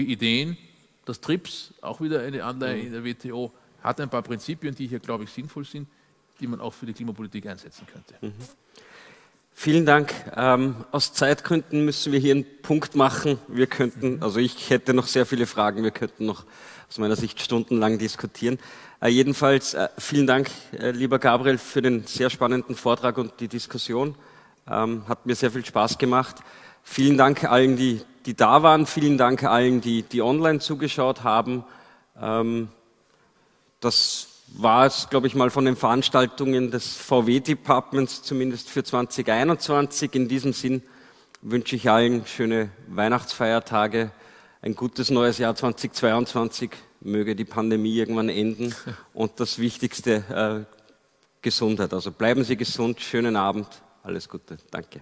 Ideen. Das TRIPS, auch wieder eine Anleihe in der WTO, hat ein paar Prinzipien, die hier, glaube ich, sinnvoll sind, die man auch für die Klimapolitik einsetzen könnte. Vielen Dank. Aus Zeitgründen müssen wir hier einen Punkt machen. Wir könnten, also ich hätte noch sehr viele Fragen, wir könnten noch aus meiner Sicht stundenlang diskutieren. Jedenfalls vielen Dank, lieber Gabriel, für den sehr spannenden Vortrag und die Diskussion. Hat mir sehr viel Spaß gemacht. Vielen Dank allen, die da waren. Vielen Dank allen, die online zugeschaut haben. Das war es, glaube ich, mal von den Veranstaltungen des VW-Departments, zumindest für 2021. In diesem Sinn wünsche ich allen schöne Weihnachtsfeiertage, ein gutes neues Jahr 2022, möge die Pandemie irgendwann enden und das Wichtigste, Gesundheit. Also bleiben Sie gesund, schönen Abend, alles Gute, danke.